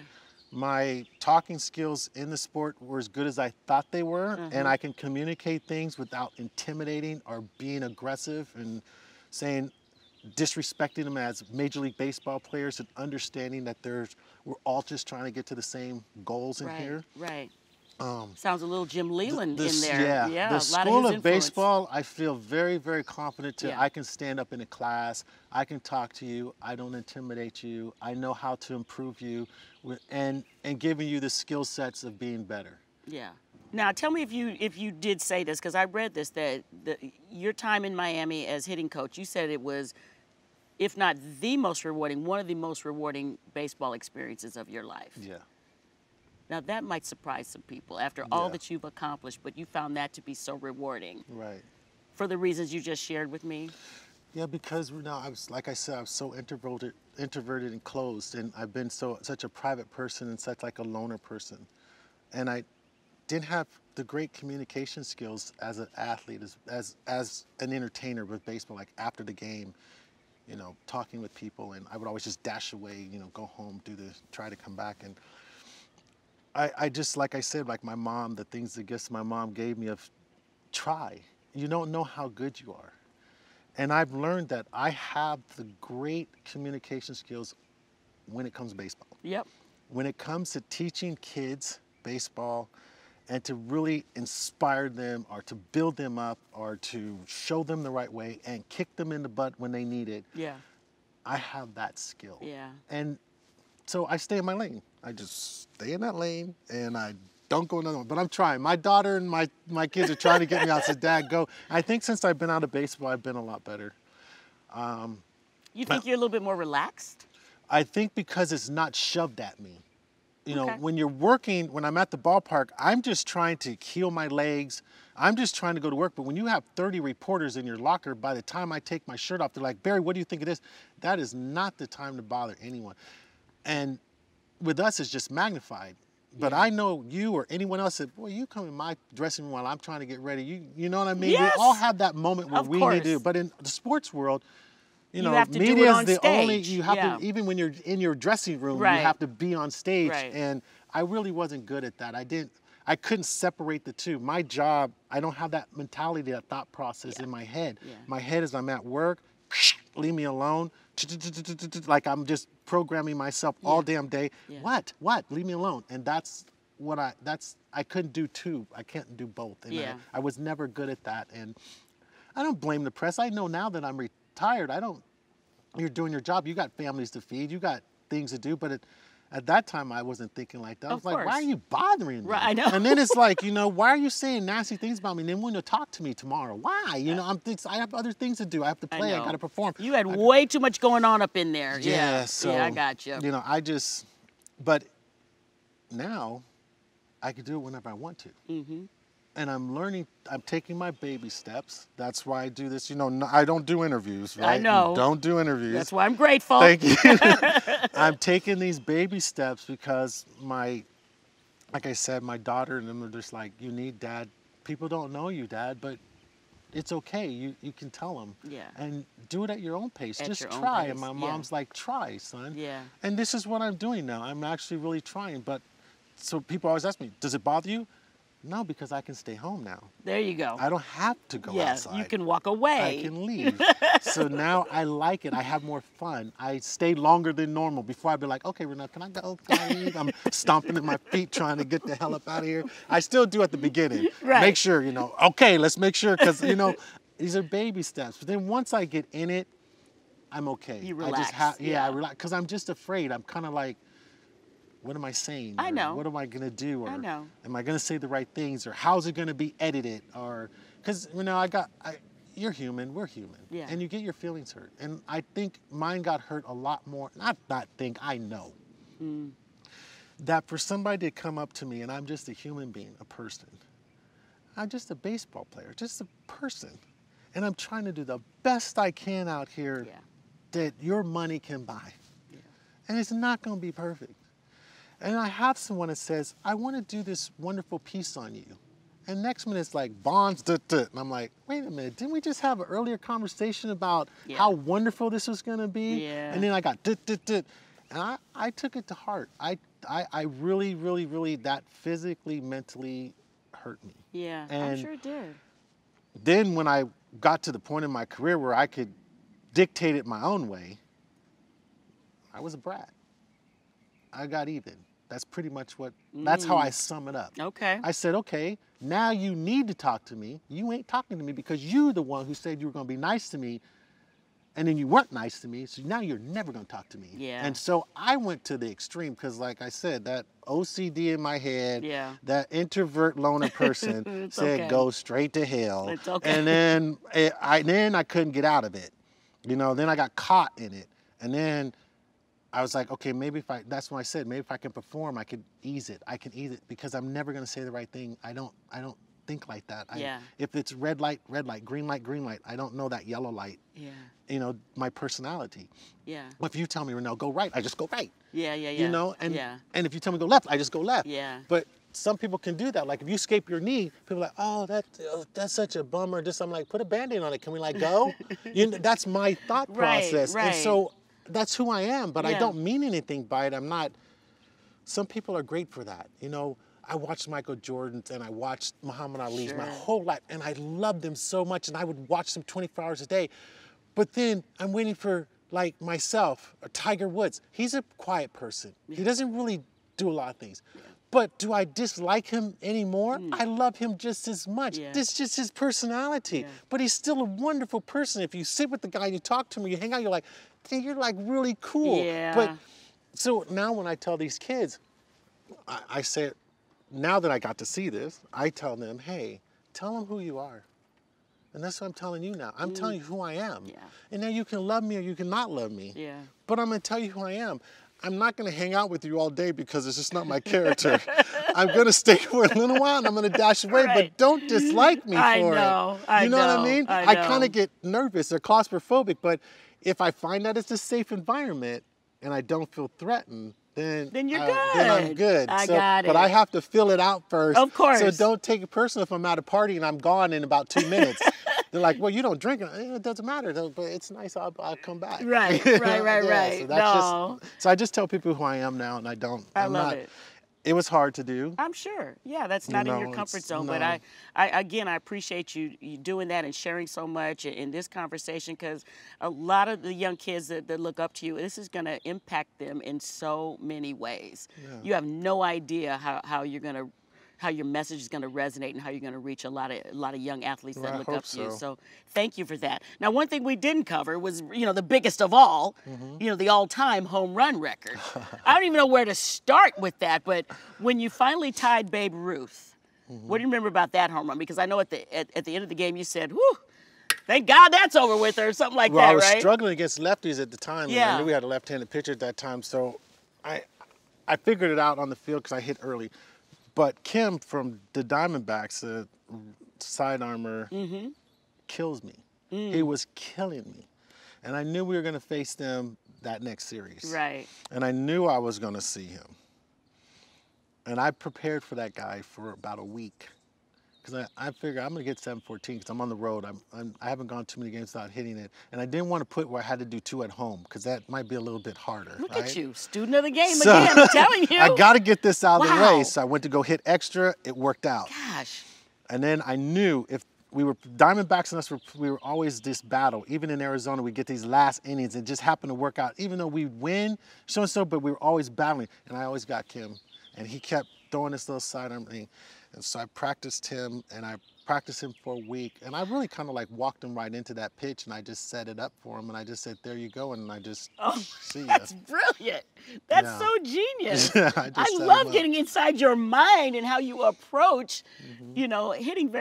My talking skills in the sport were as good as I thought they were, and I can communicate things without intimidating or being aggressive and saying, disrespecting them as Major League Baseball players and understanding that we're all just trying to get to the same goals in here. Right. Sounds a little Jim Leyland in there. Yeah, the school of baseball, I feel very, very confident to. I can stand up in a class. I can talk to you. I don't intimidate you. I know how to improve you and giving you the skill sets of being better. Yeah. Now, tell me if you did say this, because I read this, that your time in Miami as hitting coach, you said it was, if not the most rewarding, one of the most rewarding baseball experiences of your life. Yeah. Now, that might surprise some people after all that you've accomplished, but you found that to be so rewarding. Right. For the reasons you just shared with me? Yeah, because now, like I said, I was so introverted and closed, and I've been such a private person and such like a loner person. And I didn't have the great communication skills as an athlete, as an entertainer with baseball, like after the game, you know, talking with people, and I would always just dash away, you know, go home, try to come back, and I just, like I said, like my mom, the things, the gifts my mom gave me of try. You don't know how good you are. And I've learned that I have the great communication skills when it comes to baseball. Yep. When it comes to teaching kids baseball and to really inspire them or to build them up or to show them the right way and kick them in the butt when they need it. Yeah. I have that skill. Yeah. And so I stay in my lane. I just stay in that lane and I don't go another one, but I'm trying. My daughter and my kids are trying to get me out. I said, Dad, go. I think since I've been out of baseball, I've been a lot better. You think you're a little bit more relaxed? I think because it's not shoved at me. You know, when you're working, when I'm at the ballpark, I'm just trying to heal my legs. I'm just trying to go to work. But when you have 30 reporters in your locker, by the time I take my shirt off, they're like, Barry, what do you think of this? That is not the time to bother anyone. And with us, it's just magnified. But I know you or anyone else said, boy, you come in my dressing room while I'm trying to get ready. You know what I mean? Yes. We all have that moment where we need to. But in the sports world, you know, media is the only, you have to, even when you're in your dressing room, you have to be on stage. And I really wasn't good at that. I couldn't separate the two. My job, I don't have that mentality, that thought process in my head. My head is I'm at work, leave me alone. Like I'm just programming myself all damn day. What? Leave me alone. And that's what I couldn't do two. I can't do both. And I was never good at that. And I don't blame the press. I know now that I'm retired. I don't, you're doing your job. You got families to feed. You got things to do. But at that time, I wasn't thinking like that. I was like, why are you bothering me? Right, I know. And then it's like, you know, why are you saying nasty things about me? And then when you'll talk to me tomorrow? Why? You know, I have other things to do. I have to play. I got to perform. You had way too much going on up in there. Yeah, so, I got you. You know, but now I can do it whenever I want to. Mm-hmm. And I'm learning, I'm taking my baby steps. That's why I do this. You know, I don't do interviews, right? I know. Don't do interviews. That's why I'm grateful. Thank you. I'm taking these baby steps because like I said, my daughter and them are just like, you need dad. People don't know you, dad, but it's okay. You can tell them. Yeah. And do it at your own pace. Just try. And my mom's like, try, son. Yeah. And this is what I'm doing now. I'm actually really trying. But so people always ask me, does it bother you? No, because I can stay home now. There you go. I don't have to go outside. You can walk away. I can leave. So now I like it. I have more fun. I stay longer than normal. Before I'd be like, okay, Renel, can I go? Can I leave? I'm stomping at my feet trying to get the hell up out of here. I still do at the beginning. Right. Make sure, you know, okay, let's make sure. Because, you know, these are baby steps. But then once I get in it, I'm okay. You relax. I relax. Because I'm just afraid. I'm kind of like, what am I saying? I know. What am I going to do? Or I know. Am I going to say the right things? Or how's it going to be edited? Or, because, you know, you're human, we're human. Yeah. And you get your feelings hurt. And I think mine got hurt a lot more. I know. Mm. That for somebody to come up to me, and I'm just a human being, a person. I'm just a baseball player, just a person. And I'm trying to do the best I can out here that your money can buy. Yeah. And it's not going to be perfect. And I have someone that says, I want to do this wonderful piece on you. And next minute it's like, Bonds, and I'm like, wait a minute, didn't we just have an earlier conversation about how wonderful this was going to be? Yeah. And then I got, and I took it to heart. I really, really, really, that physically, mentally hurt me. Yeah, and I'm sure it did. Then when I got to the point in my career where I could dictate it my own way, I was a brat. I got even. That's pretty much that's how I sum it up. Okay. I said, okay, now you need to talk to me. You ain't talking to me because you the one who said you were going to be nice to me, and then you weren't nice to me, so now you're never going to talk to me. Yeah. And so I went to the extreme because, like I said, that OCD in my head, that introvert loner person said, go straight to hell. It's okay. And then I couldn't get out of it. You know, then I got caught in it. And then I was like, okay, maybe if that's when I said, maybe if I can perform, I could ease it. I can ease it because I'm never going to say the right thing. I don't think like that. If it's red light, green light, I don't know that yellow light. Yeah. You know, my personality. Yeah. Well, if you tell me, Renel, go right, I just go right. Yeah. You know, and if you tell me go left, I just go left. Yeah. But some people can do that. Like if you scrape your knee, people are like, that's such a bummer. Just I'm like, put a Band-Aid on it. Can we like go? You know, that's my thought process. Right. And so that's who I am, but I don't mean anything by it. I'm not, some people are great for that. You know, I watched Michael Jordan's and I watched Muhammad Ali's my whole life, and I loved them so much, and I would watch them 24 hours a day. But then I'm waiting for, like, myself or Tiger Woods. He's a quiet person. Yeah. He doesn't really do a lot of things. Yeah. But do I dislike him anymore? Mm. I love him just as much. Yeah. This is just his personality. Yeah. But he's still a wonderful person. If you sit with the guy, you talk to him, you hang out, you're like, dude, you're like really cool. Yeah. But so now when I tell these kids, I say, now that I got to see this, I tell them, hey, tell them who you are. And that's what I'm telling you now. I'm telling you who I am. Yeah. And now you can love me or you can not love me. Yeah. But I'm gonna tell you who I am. I'm not going to hang out with you all day because it's just not my character. I'm going to stay for a little while and I'm going to dash away, right. But don't dislike me for it. You know what I mean? I kind of get nervous or claustrophobic, but if I find that it's a safe environment and I don't feel threatened, then you're good. Then I'm good. I got it. But I have to fill it out first. Of course. So don't take it personal if I'm at a party and I'm gone in about 2 minutes. They're like, well, you don't drink. It doesn't matter, but it's nice. I'll come back. Right. So I just tell people who I am now, and I don't. I love it. It was hard to do. I'm sure. Yeah, that's not in your comfort zone. No. But I appreciate you doing that and sharing so much in this conversation, because a lot of the young kids that look up to you, this is going to impact them in so many ways. Yeah. You have no idea how your message is going to resonate and how you're going to reach a lot of young athletes that look up to you. So thank you for that. Now, one thing we didn't cover was, you know, the biggest of all, you know, the all-time home run record. I don't even know where to start with that, but when you finally tied Babe Ruth, what do you remember about that home run? Because I know at the end of the game you said, whew, thank God that's over with, or something like that, right? Well, I was struggling against lefties at the time. Yeah. And I knew we had a left-handed pitcher at that time, so I figured it out on the field because I hit early. But Kim from the Diamondbacks, the side armor, kills me. He was killing me. And I knew we were going to face them that next series. Right. And I knew I was going to see him. And I prepared for that guy for about a week. Because I figured I'm going to get 714 because I'm on the road. I haven't gone too many games without hitting it. And I didn't want to put where I had to do two at home because that might be a little bit harder. Look at you, student of the game again, I'm telling you. I got to get this out of the way. So I went to go hit extra. It worked out. Gosh. And then I knew if we were, Diamondbacks and us, we were always this battle. Even in Arizona, we get these last innings. It just happened to work out. Even though we win so-and-so, but we were always battling. And I always got Kim. And he kept throwing this little sidearm thing. And so I practiced him, and I practiced him for a week. And I really kind of like walked him right into that pitch, and I just set it up for him. And I just said, there you go, and I just see ya. That's brilliant. That's so genius. I love getting inside your mind and how you approach, you know, hitting who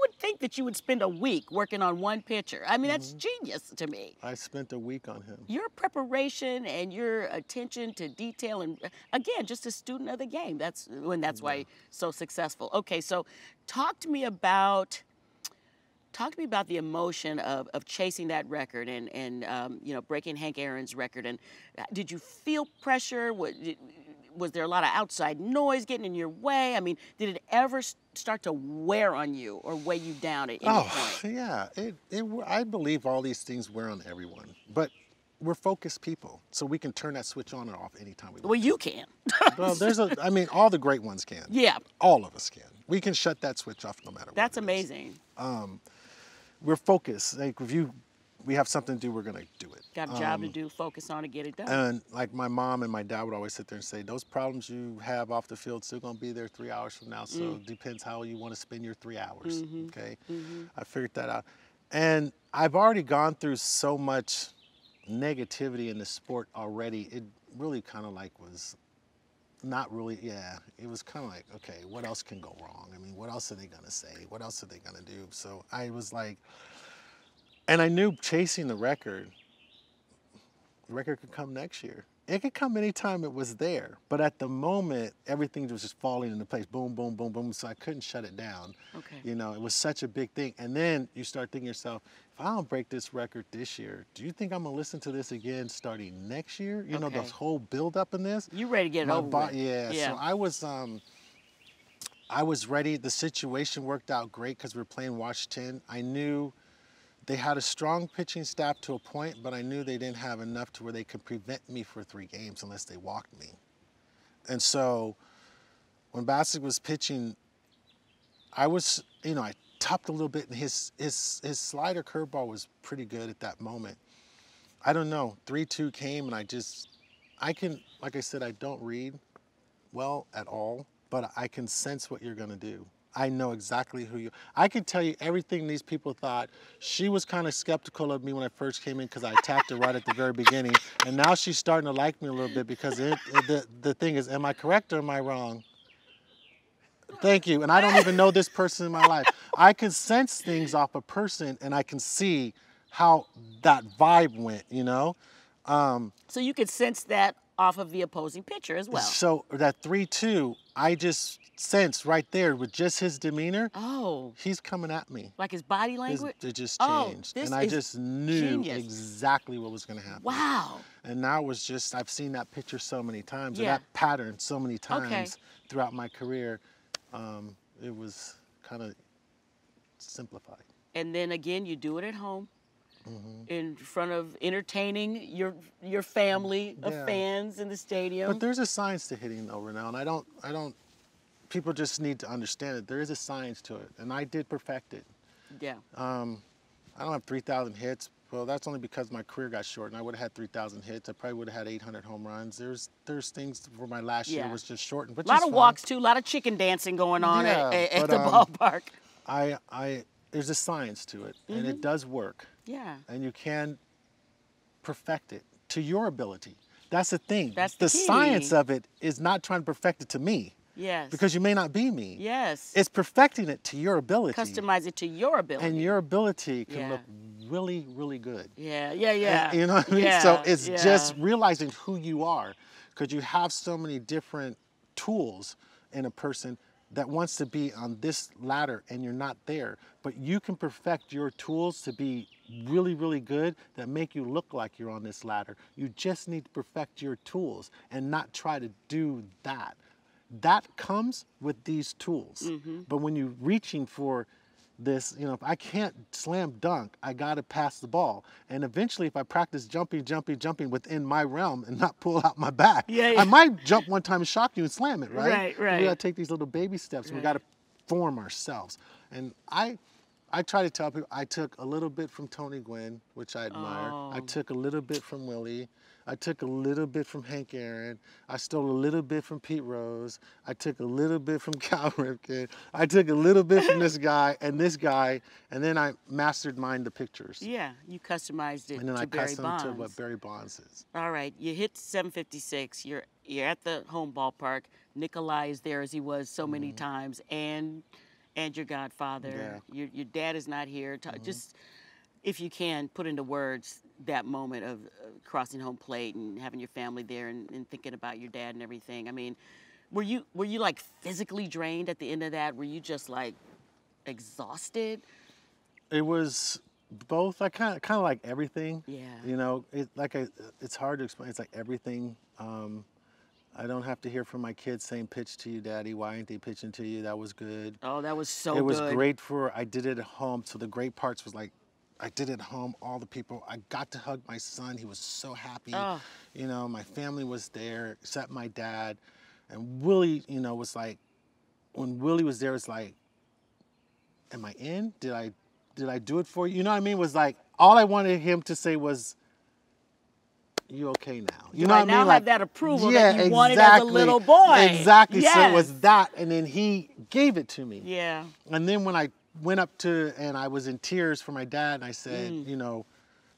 would think that you would spend a week working on one pitcher? I mean, that's genius to me. I spent a week on him. Your preparation and your attention to detail, and again, just a student of the game. That's why so successful. Okay, so talk to me about the emotion of chasing that record and you know, breaking Hank Aaron's record. And did you feel pressure? Was there a lot of outside noise getting in your way? I mean, did it ever start to wear on you or weigh you down at any point? Yeah, I believe all these things wear on everyone, but we're focused people, so we can turn that switch on and off anytime we want. Well, you can. Well, I mean, all the great ones can. Yeah. All of us can. We can shut that switch off no matter what. That's amazing. We're focused. Like, if we have something to do, we're gonna do it. Got a job to do, focus on it, get it done. And like my mom and my dad would always sit there and say, those problems you have off the field still gonna be there 3 hours from now, so it depends how you wanna spend your 3 hours, okay? I figured that out. And I've already gone through so much negativity in the sport already. It really kind of like was not really, it was kind of like, okay, what else can go wrong? I mean, what else are they going to say? What else are they going to do? So I was like, and I knew chasing the record could come next year. It could come anytime it was there. But at the moment, everything was just falling into place. Boom, boom, boom, boom. So I couldn't shut it down. Okay. You know, it was such a big thing. And then you start thinking to yourself, if I don't break this record this year, do you think I'm going to listen to this again starting next year? You know, the whole buildup in this. You ready to get over with. Yeah, so I was ready. The situation worked out great because we were playing Washington. I knew they had a strong pitching staff to a point, but I knew they didn't have enough to where they could prevent me for 3 games unless they walked me. And so when Bassett was pitching, I was, you know, I topped a little bit, and his slider curveball was pretty good at that moment. I don't know, 3-2 came, and I can, like I said, I don't read well at all, but I can sense what you're gonna do. I know exactly I can tell you everything these people thought. She was kind of skeptical of me when I first came in because I attacked her right at the very beginning. And now she's starting to like me a little bit because the thing is, am I correct or am I wrong? Thank you. And I don't even know this person in my life. I can sense things off a person, and I can see how that vibe went, you know? So you could sense that off of the opposing pitcher as well. So that 3-2, I just sensed right there with just his demeanor. Oh. He's coming at me. Like his body language? It just changed. Oh, and I just knew exactly what was going to happen. Wow. And now it was just, I've seen that picture so many times, or that pattern so many times throughout my career. It was kind of simplified. And then again, you do it at home. Mm-hmm. In front of entertaining your family of fans in the stadium. But there's a science to hitting though, Renel, and I don't people just need to understand it. There is a science to it, and I did perfect it. Yeah. I don't have 3,000 hits. Well, that's only because my career got short, and I would have had 3,000 hits. I probably would have had 800 home runs. There's things where my last year was just shortened. But a lot of walks too, a lot of chicken dancing going on at the ballpark. There's a science to it, and it does work. Yeah. And you can perfect it to your ability. That's the thing. That's the key. Science of it is not trying to perfect it to me. Yes. Because you may not be me. Yes. It's perfecting it to your ability. Customize it to your ability. And your ability can look really, really good. Yeah, yeah, yeah. And, you know what I mean? Yeah. So it's just realizing who you are, because you have so many different tools in a person that wants to be on this ladder and you're not there, but you can perfect your tools to be really, really good that make you look like you're on this ladder. You just need to perfect your tools and not try to do that. That comes with these tools. Mm-hmm. But when you're reaching for this, you know, if I can't slam dunk, I gotta pass the ball. And eventually if I practice jumping within my realm and not pull out my back, I might jump one time and shock you and slam it, right? Right, right. We gotta take these little baby steps. Right. We gotta form ourselves. And I try to tell people, I took a little bit from Tony Gwynn, which I admire. Oh. I took a little bit from Willie. I took a little bit from Hank Aaron. I stole a little bit from Pete Rose. I took a little bit from Cal Ripken. I took a little bit from this guy, and then I mastered mine, the pictures. Yeah, you customized it to Barry Bonds. And then I customed to what Barry Bonds is. All right, you hit 756. You're at the home ballpark. Nikolai is there as he was so many times, and your godfather. Yeah. Your dad is not here. Just, if you can, put into words that moment of crossing home plate and having your family there and thinking about your dad and everything. I mean, were you like physically drained at the end of that? Were you just like exhausted? It was both. I kind of like everything. Yeah. You know, it's hard to explain. It's like everything. I don't have to hear from my kids saying, pitch to you, Daddy. Why ain't they pitching to you? That was good. Oh, that was so good. It was great I did it at home. So the great parts was like, I did it at home, all the people. I got to hug my son. He was so happy. Oh. You know, my family was there, except my dad. And Willie, you know, was like, when Willie was there, it's like, am I in? Did I do it for you? You know what I mean? Was like, all I wanted him to say was, you okay now? You know what I mean? Now have that approval that you wanted as a little boy. Exactly, so it was that, and then he gave it to me. Yeah. And then when I went up to, and I was in tears for my dad, and I said, you know,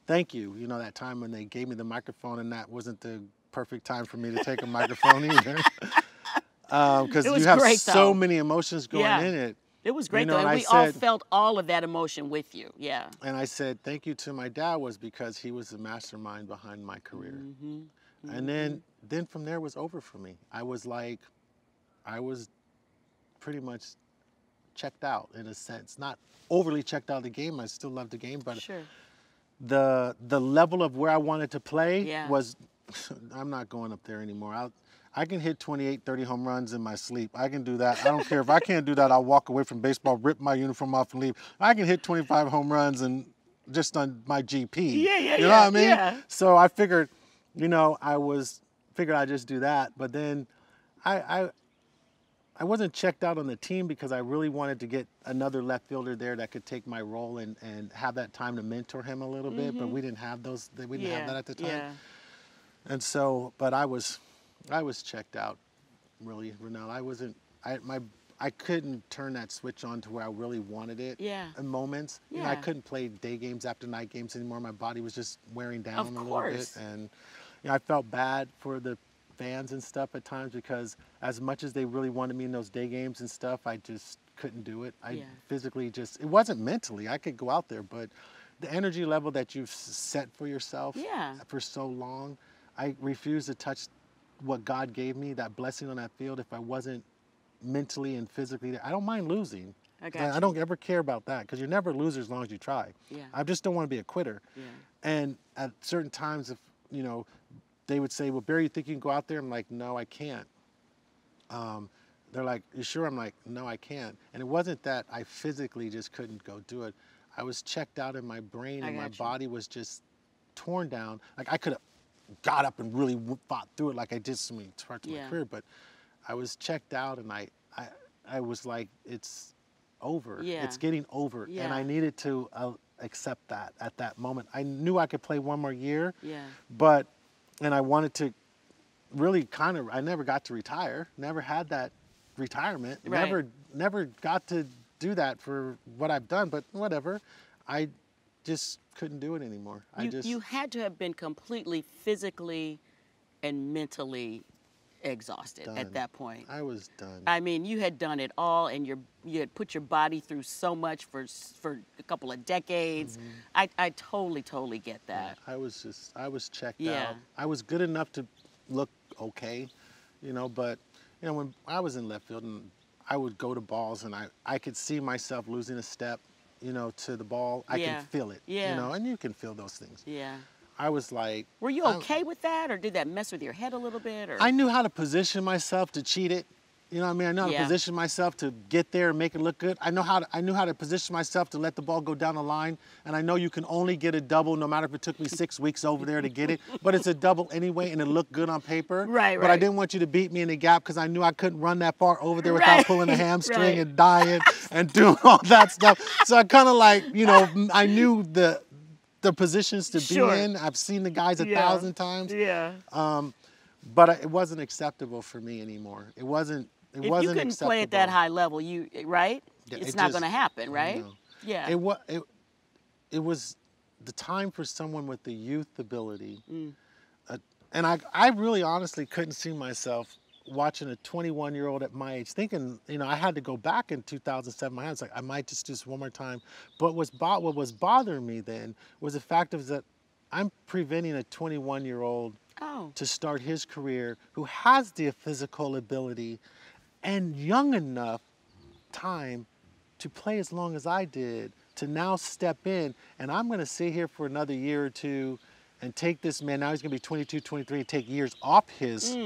thank you. You know, that time when they gave me the microphone, and that wasn't the perfect time for me to take a microphone either. Because you have so many emotions going in it. It was great, you know, though, and we all felt all of that emotion with you, And I said thank you to my dad was because he was the mastermind behind my career. And then from there was over for me. I was like, I was pretty much checked out in a sense. Not overly checked out of the game. I still loved the game, but the level of where I wanted to play was, I'm not going up there anymore. I can hit 28, 30 home runs in my sleep. I can do that. I don't care. If I can't do that, I'll walk away from baseball, rip my uniform off, and leave. I can hit 25 home runs and just on my GP. You know what I mean? Yeah. So I figured, you know, I figured I'd just do that. But then I wasn't checked out on the team because I really wanted to get another left fielder there that could take my role and have that time to mentor him a little bit. But we didn't have those. We didn't have that at the time. And so, but I was checked out, really, Renel. I couldn't turn that switch on to where I really wanted it. In moments, you know, I couldn't play day games after night games anymore. My body was just wearing down a little bit, and you know, I felt bad for the fans and stuff at times because as much as they really wanted me in those day games and stuff, I just couldn't do it. I physically just, it wasn't mentally. I could go out there, but the energy level that you've set for yourself for so long, I refuse to touch what God gave me, that blessing on that field, if I wasn't mentally and physically there. I don't mind losing. I don't ever care about that, because you're never a loser as long as you try. Yeah. I just don't want to be a quitter. Yeah. And at certain times, if you know, they would say, well, Barry, you think you can go out there? I'm like, no, I can't. They're like, you sure? I'm like, no, I can't. And it wasn't that I physically just couldn't go do it. I was checked out in my brain, and my body was just torn down. Like, I could have got up and really fought through it like I did so many parts of my career, but I was checked out, and I was like, it's over. Yeah. It's getting over. Yeah. And I needed to accept that at that moment. I knew I could play one more year, but, and I wanted to really kind of, I never got to retire, never had that retirement, never got to do that for what I've done, but whatever. I just couldn't do it anymore. You had to have been completely physically and mentally exhausted at that point. I was done. I mean, you had done it all, and you had put your body through so much for a couple of decades. Mm-hmm. I totally get that. Yeah, I was checked out. I was good enough to look okay, you know, but you know, when I was in left field and I would go to balls, and I could see myself losing a step, you know, to the ball. I can feel it, you know, and you can feel those things. Yeah. I was like... Were you okay with that, or did that mess with your head a little bit? Or? I knew how to position myself to cheat it. You know what I mean? I know how to position myself to get there and make it look good. I knew how to position myself to let the ball go down the line, and I know you can only get a double no matter if it took me 6 weeks over there to get it, but it's a double anyway, and it looked good on paper. Right, but I didn't want you to beat me in the gap, because I knew I couldn't run that far over there without pulling a hamstring and dying and doing all that stuff. So I kind of like, you know, I knew the positions to be in. I've seen the guys 1,000 times. Yeah. But it wasn't acceptable for me anymore. It wasn't acceptable. If you couldn't play at that high level, Yeah, it's not going to happen, right? No. Yeah. It was the time for someone with the youth ability. Mm. And I really honestly couldn't see myself watching a 21-year-old at my age thinking, you know, I had to go back in 2007. I was like, I might just do this one more time. But what was bothering me then was the fact of that I'm preventing a 21-year-old to start his career, who has the physical ability and young enough time to play as long as I did, to now step in, and I'm going to sit here for another year or two and take this man, now he's going to be 22, 23, and take years off his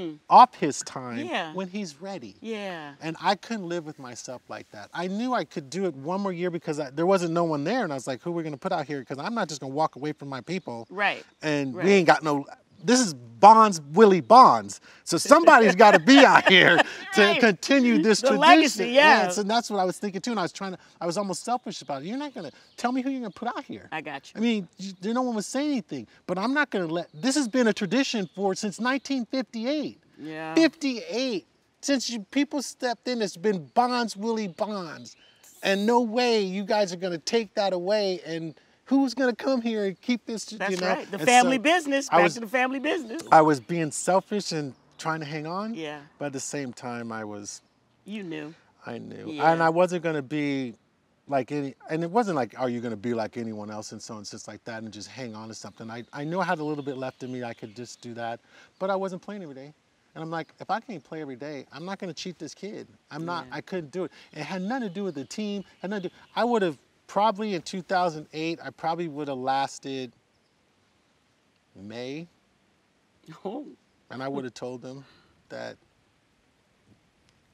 time when he's ready. Yeah. And I couldn't live with myself like that. I knew I could do it one more year, because there wasn't no one there, and I was like, who are we going to put out here? Because I'm not just going to walk away from my people. Right. And we ain't got no... This is Bonds, Willie Bonds. So somebody's got to be out here to continue this tradition. Legacy, and so that's what I was thinking too. And I was I was almost selfish about it. You're not going to tell me who you're going to put out here. I got you. I mean, no one was saying anything, but I'm not going to let, this has been a tradition since 1958. Yeah. 58. Since people stepped in, it's been Bonds, Willie Bonds. And no way you guys are going to take that away, and who's going to come here and keep this, you know? Right. The family business, back to the family business. I was being selfish and trying to hang on. Yeah. But at the same time, I was... You knew. I knew. Yeah. And I wasn't going to be like any... And it wasn't like, are you going to be like anyone else and so on, just like that, and just hang on to something. I knew I had a little bit left in me. I could just do that. But I wasn't playing every day. And I'm like, if I can't play every day, I'm not going to cheat this kid. I'm not... I couldn't do it. It had nothing to do with the team. Had nothing to do, I would have... Probably in 2008, I probably would have lasted May. Oh. And I would have told them that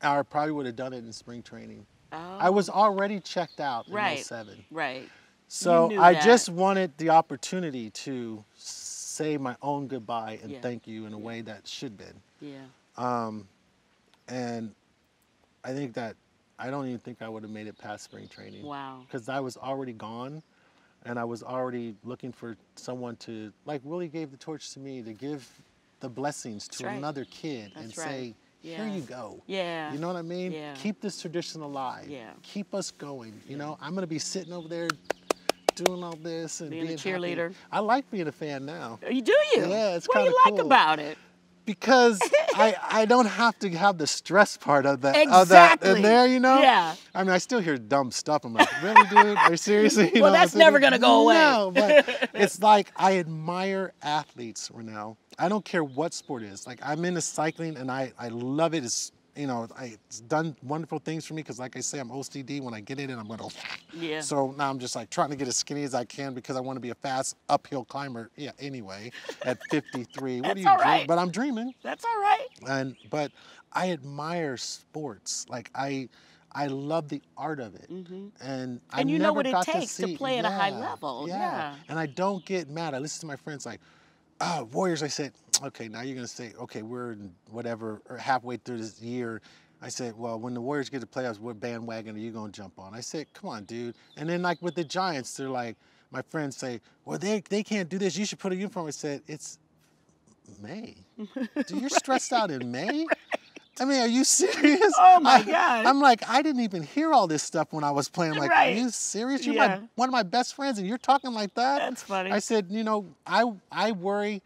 I probably would have done it in spring training. Oh. I was already checked out in 07. Right. So I just wanted the opportunity to say my own goodbye and thank you in a way that should have been. Yeah. And I think that I don't even think I would have made it past spring training. Wow. Because I was already gone, and I was already looking for someone to, like Willie gave the torch to me, to give the blessings to another kid and say, here you go. Yeah. You know what I mean? Yeah. Keep this tradition alive. Yeah. Keep us going. You know, I'm going to be sitting over there doing all this and being a cheerleader. Happy. I like being a fan now. You do? You? Yeah, it's kind of cool. What do you like about it? because I don't have to have the stress part of that, exactly, in there, you know? Yeah. I mean, I still hear dumb stuff. I'm like, really, dude? Are you seriously? You well, know, that's never going to go away. No, but it's like I admire athletes, Renel. I don't care what sport it is. Like, I'm into cycling, and I love it. It's, you know, it's done wonderful things for me because, like I say, I'm OCD. When I get in, I'm going to... Yeah. So now I'm just, like, trying to get as skinny as I can because I want to be a fast uphill climber. Yeah, anyway, at 53. What do you dream? But I'm dreaming. That's all right. And but I admire sports. Like, I love the art of it. Mm-hmm. And you know what it takes to play at a high level. Yeah. And I don't get mad. I listen to my friends like, oh, Warriors, I said, okay, now you're going to say, okay, we're whatever, or halfway through this year. I said, well, when the Warriors get to playoffs, what bandwagon are you going to jump on? I said, come on, dude. And then, like, with the Giants, they're like, my friends say, well, they can't do this. You should put a uniform. I said, it's May. Dude, you're stressed out in May? Right. I mean, are you serious? Oh, my God. I'm like, I didn't even hear all this stuff when I was playing. Like, right. Are you serious? You're one of my best friends, and you're talking like that? That's funny. I said, you know, I worry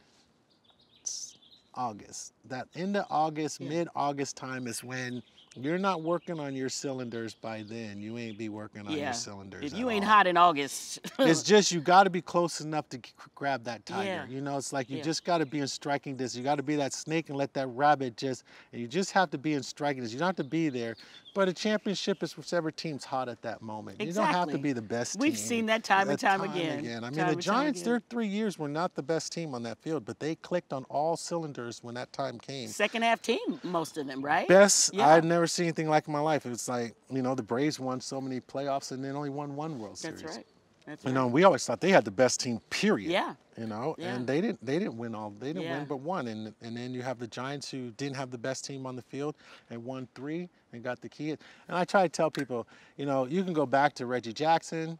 August. That end of August, mid-August time is when you're not working on your cylinders by then. You ain't be working on your cylinders if you ain't all hot in August. It's just you got to be close enough to grab that tiger. Yeah. You know, it's like you just got to be in striking distance. You got to be that snake and let that rabbit just, and you just have to be in striking distance. You don't have to be there. But a championship is whichever team's hot at that moment. Exactly. You don't have to be the best team. We've seen that time and time again. I mean, the Giants, their 3 years were not the best team on that field, but they clicked on all cylinders when that time came. Second half team, most of them, right? Best. Yeah. I've never seen anything like in my life. It's like, you know, the Braves won so many playoffs and then only won one World Series. That's right. That's right. You know, we always thought they had the best team, period. Yeah. You know, and they didn't win all. They didn't win but one, and then you have the Giants who didn't have the best team on the field and won three and got the key. And I try to tell people, you know, you can go back to Reggie Jackson,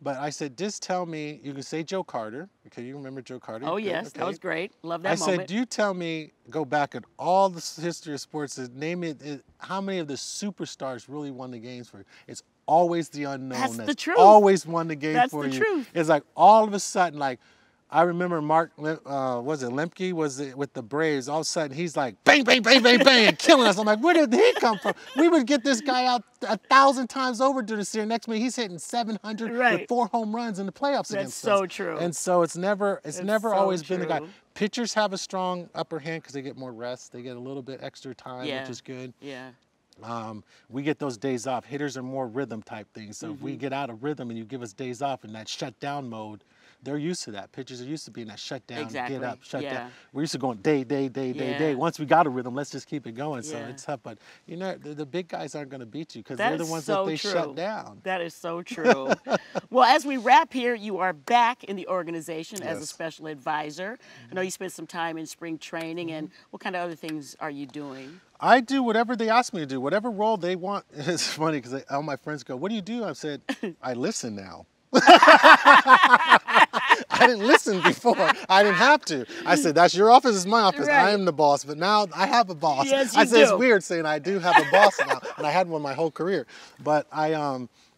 but I said, just tell me. You can say Joe Carter because you remember Joe Carter. Oh yes, okay. That was great. Love that moment. I said, do you tell me, go back at all the history of sports, name it, how many of the superstars really won the games for you? It's always the unknown. That's the truth. Always won the game for you. That's the truth. It's like all of a sudden, like, I remember Mark, was it Lemke, was it with the Braves? All of a sudden, he's like, bang, bang, bang, bang, bang, killing us. I'm like, where did he come from? We would get this guy out 1,000 times over during this year. Next week, he's hitting 700 with 4 home runs in the playoffs against us. That's so true. And so it's never always been the guy. Pitchers have a strong upper hand because they get more rest. They get a little bit extra time, which is good. Yeah. We get those days off. Hitters are more rhythm type things. So if we get out of rhythm and you give us days off in that shutdown mode, they're used to that. Pitchers are used to being that shut down, get up, shut down. We're used to going day. Once we got a rhythm, let's just keep it going. So it's tough, but you know, the big guys aren't going to beat you because they're the ones that they shut down. That is so true. Well, as we wrap here, you are back in the organization as a special advisor. I know you spent some time in spring training, and what kind of other things are you doing? I do whatever they ask me to do, whatever role they want. It's funny because all my friends go, what do you do? I've said, I listen now. I didn't listen before. I didn't have to. I said, that's your office, it's my office. Right. I am the boss, but now I have a boss. Yes, I said, it's weird saying I do have a boss now, and I had one my whole career. But I,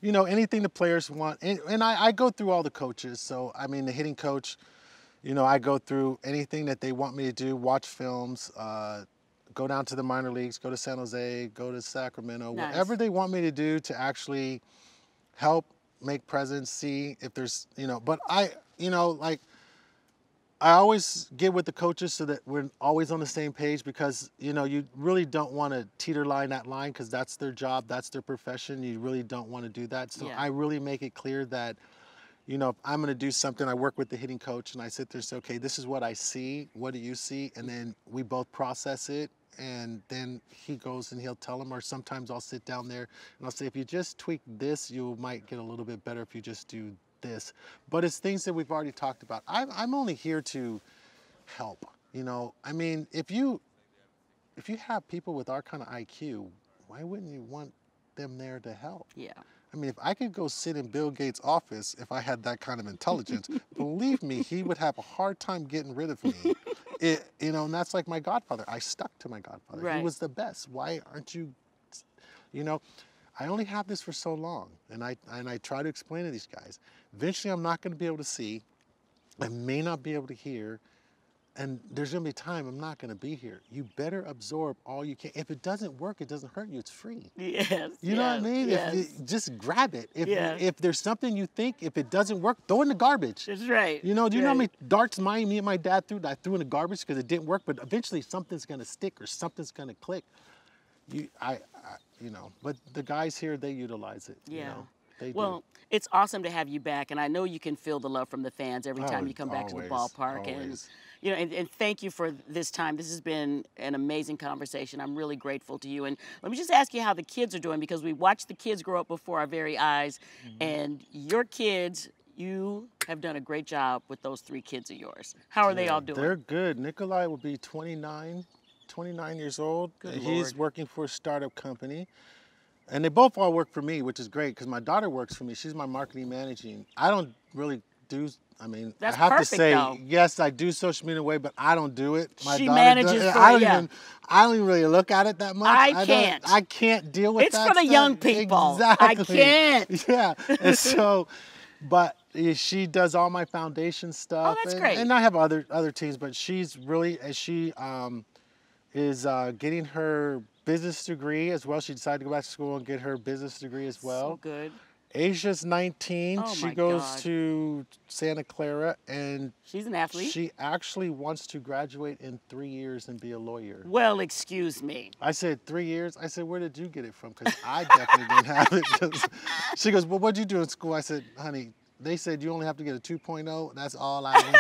you know, anything the players want, and I go through all the coaches. So, I mean, the hitting coach, you know, I go through anything that they want me to do, watch films, go down to the minor leagues, go to San Jose, go to Sacramento, whatever they want me to do to actually help make presence, see if there's, you know, but I, you know, like, I always get with the coaches so that we're always on the same page because, you know, you really don't want to teeter line that line because that's their job, that's their profession. You really don't want to do that. So I really make it clear that, you know, if I'm going to do something, I work with the hitting coach and I sit there and say, okay, this is what I see. What do you see? And then we both process it. And then he goes and he'll tell him, or sometimes I'll sit down there and I'll say, if you just tweak this, you might get a little bit better if you just do this. But it's things that we've already talked about. I'm only here to help, you know. I mean, if you have people with our kind of IQ, why wouldn't you want them there to help? Yeah. I mean, if I could go sit in Bill Gates' office, if I had that kind of intelligence, believe me, he would have a hard time getting rid of me. You know, and that's like my godfather. I stuck to my godfather. Right. He was the best. Why aren't you, you know, I only have this for so long. And I try to explain to these guys, eventually I'm not going to be able to see. I may not be able to hear. And there's gonna be time I'm not gonna be here. You better absorb all you can. If it doesn't work, it doesn't hurt you, it's free. Yes. You know what I mean? Yes. If you, just grab it. If there's something you think, if it doesn't work, throw in the garbage. That's right. You know, do you know how many darts me and my dad threw that I threw in the garbage because it didn't work, but eventually something's gonna stick or something's gonna click. You know, but the guys here, they utilize it, you know? Well, it's awesome to have you back, and I know you can feel the love from the fans every time you come back to the ballpark. Always. And you know, and thank you for this time. This has been an amazing conversation. I'm really grateful to you. And let me just ask you how the kids are doing, because we watched the kids grow up before our very eyes, and your kids, you have done a great job with those three kids of yours. How are they all doing? They're good. Nikolai will be 29 years old. He's working for a startup company. And they both all work for me, which is great, because my daughter works for me. She's my marketing manager. I don't really do, I mean, I have to say, yes, I do social media in a way, but I don't do it. She manages for you. I don't even really look at it that much. I can't deal with that. It's for the young people. Exactly. I can't. Yeah. And so, but she does all my foundation stuff. Oh, that's great. And I have other teams, but she's really, she is getting her business degree as well. She decided to go back to school and get her business degree as well. So good. Asia's 19. Oh, she goes to Santa Clara, and she's an athlete. She actually wants to graduate in 3 years and be a lawyer. Well, excuse me. I said 3 years. I said, where did you get it from? Because I definitely didn't have it. She goes, well, what'd you do in school? I said, honey, they said you only have to get a 2.0. That's all I went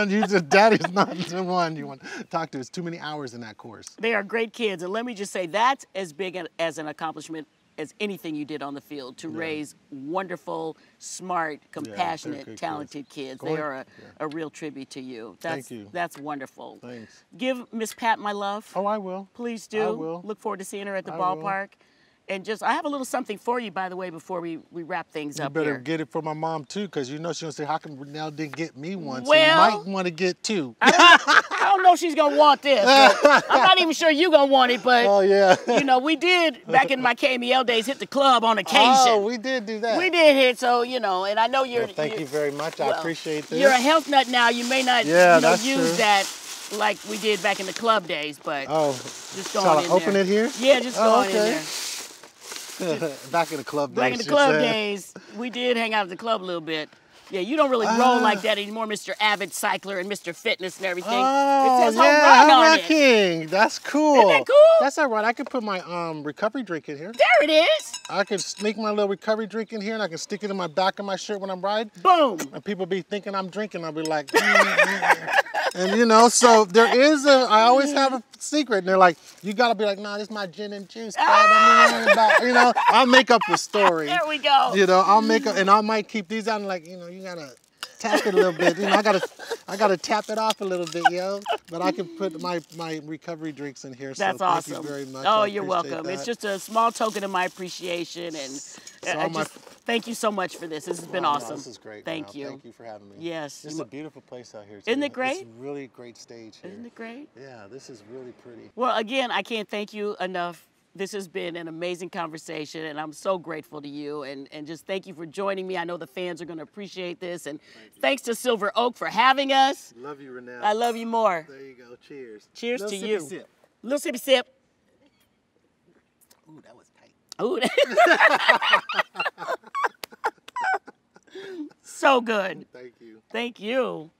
for. You just, daddy's not the one you want to talk to. It's too many hours in that course. They are great kids, and let me just say that's as big as an accomplishment as anything you did on the field to raise wonderful, smart, compassionate, talented kids. They are a real tribute to you. Thank you. That's wonderful. Thanks. Give Miss Pat my love. Oh, I will. Please do. I will. Look forward to seeing her at the ballpark. And just, I have a little something for you, by the way, before we wrap things up here. You better get it for my mom, too, because you know she's going to say, how come Renel didn't get me one? Well, so you might want to get two. I don't know if she's going to want this. But I'm not even sure you're going to want it, but, you know, we did, back in my KML days, hit the club on occasion. Oh, we did do that. We did hit, so, you know, and I know you're... Well, thank you very much. I appreciate this. You're a health nut now. You may not use that like we did back in the club days, but just go on in there. Open it here? Yeah, just go on in there. Back in the club days. Back in the club days, we did hang out at the club a little bit. Yeah, you don't really roll like that anymore, Mr. Avid Cycler and Mr. Fitness and everything. Oh, it says Home Run King. That's cool. Isn't that cool? That's all right. I could put my recovery drink in here. There it is. I could sneak my little recovery drink in here, and I can stick it in my back of my shirt when I'm riding. Boom. And people be thinking I'm drinking. I'll be like, and you know, so there is a, I always have a secret. And they're like, you got to be like, nah, this is my gin and juice. You know, I'll make up the story. There we go. You know, I'll make up, and I might keep these out and like, you know, you got to tap it a little bit. You know, I gotta tap it off a little bit, yo. But I can put my recovery drinks in here. That's awesome. Thank you very much. Oh, you're welcome. That. It's just a small token of my appreciation, and thank you so much for this. This has been awesome. This is great. Thank you. Thank you for having me. Yes. This is a beautiful place out here. Isn't it great? It's a really great stage here. Isn't it great? Yeah, this is really pretty. Well, again, I can't thank you enough. This has been an amazing conversation, and I'm so grateful to you, and just thank you for joining me. I know the fans are going to appreciate this, and thanks to Silver Oak for having us. Love you, Renel. I love you more. There you go. Cheers. Cheers to you. Sip. Little sippy sip. Ooh, that was tight. Ooh. So good. Thank you. Thank you.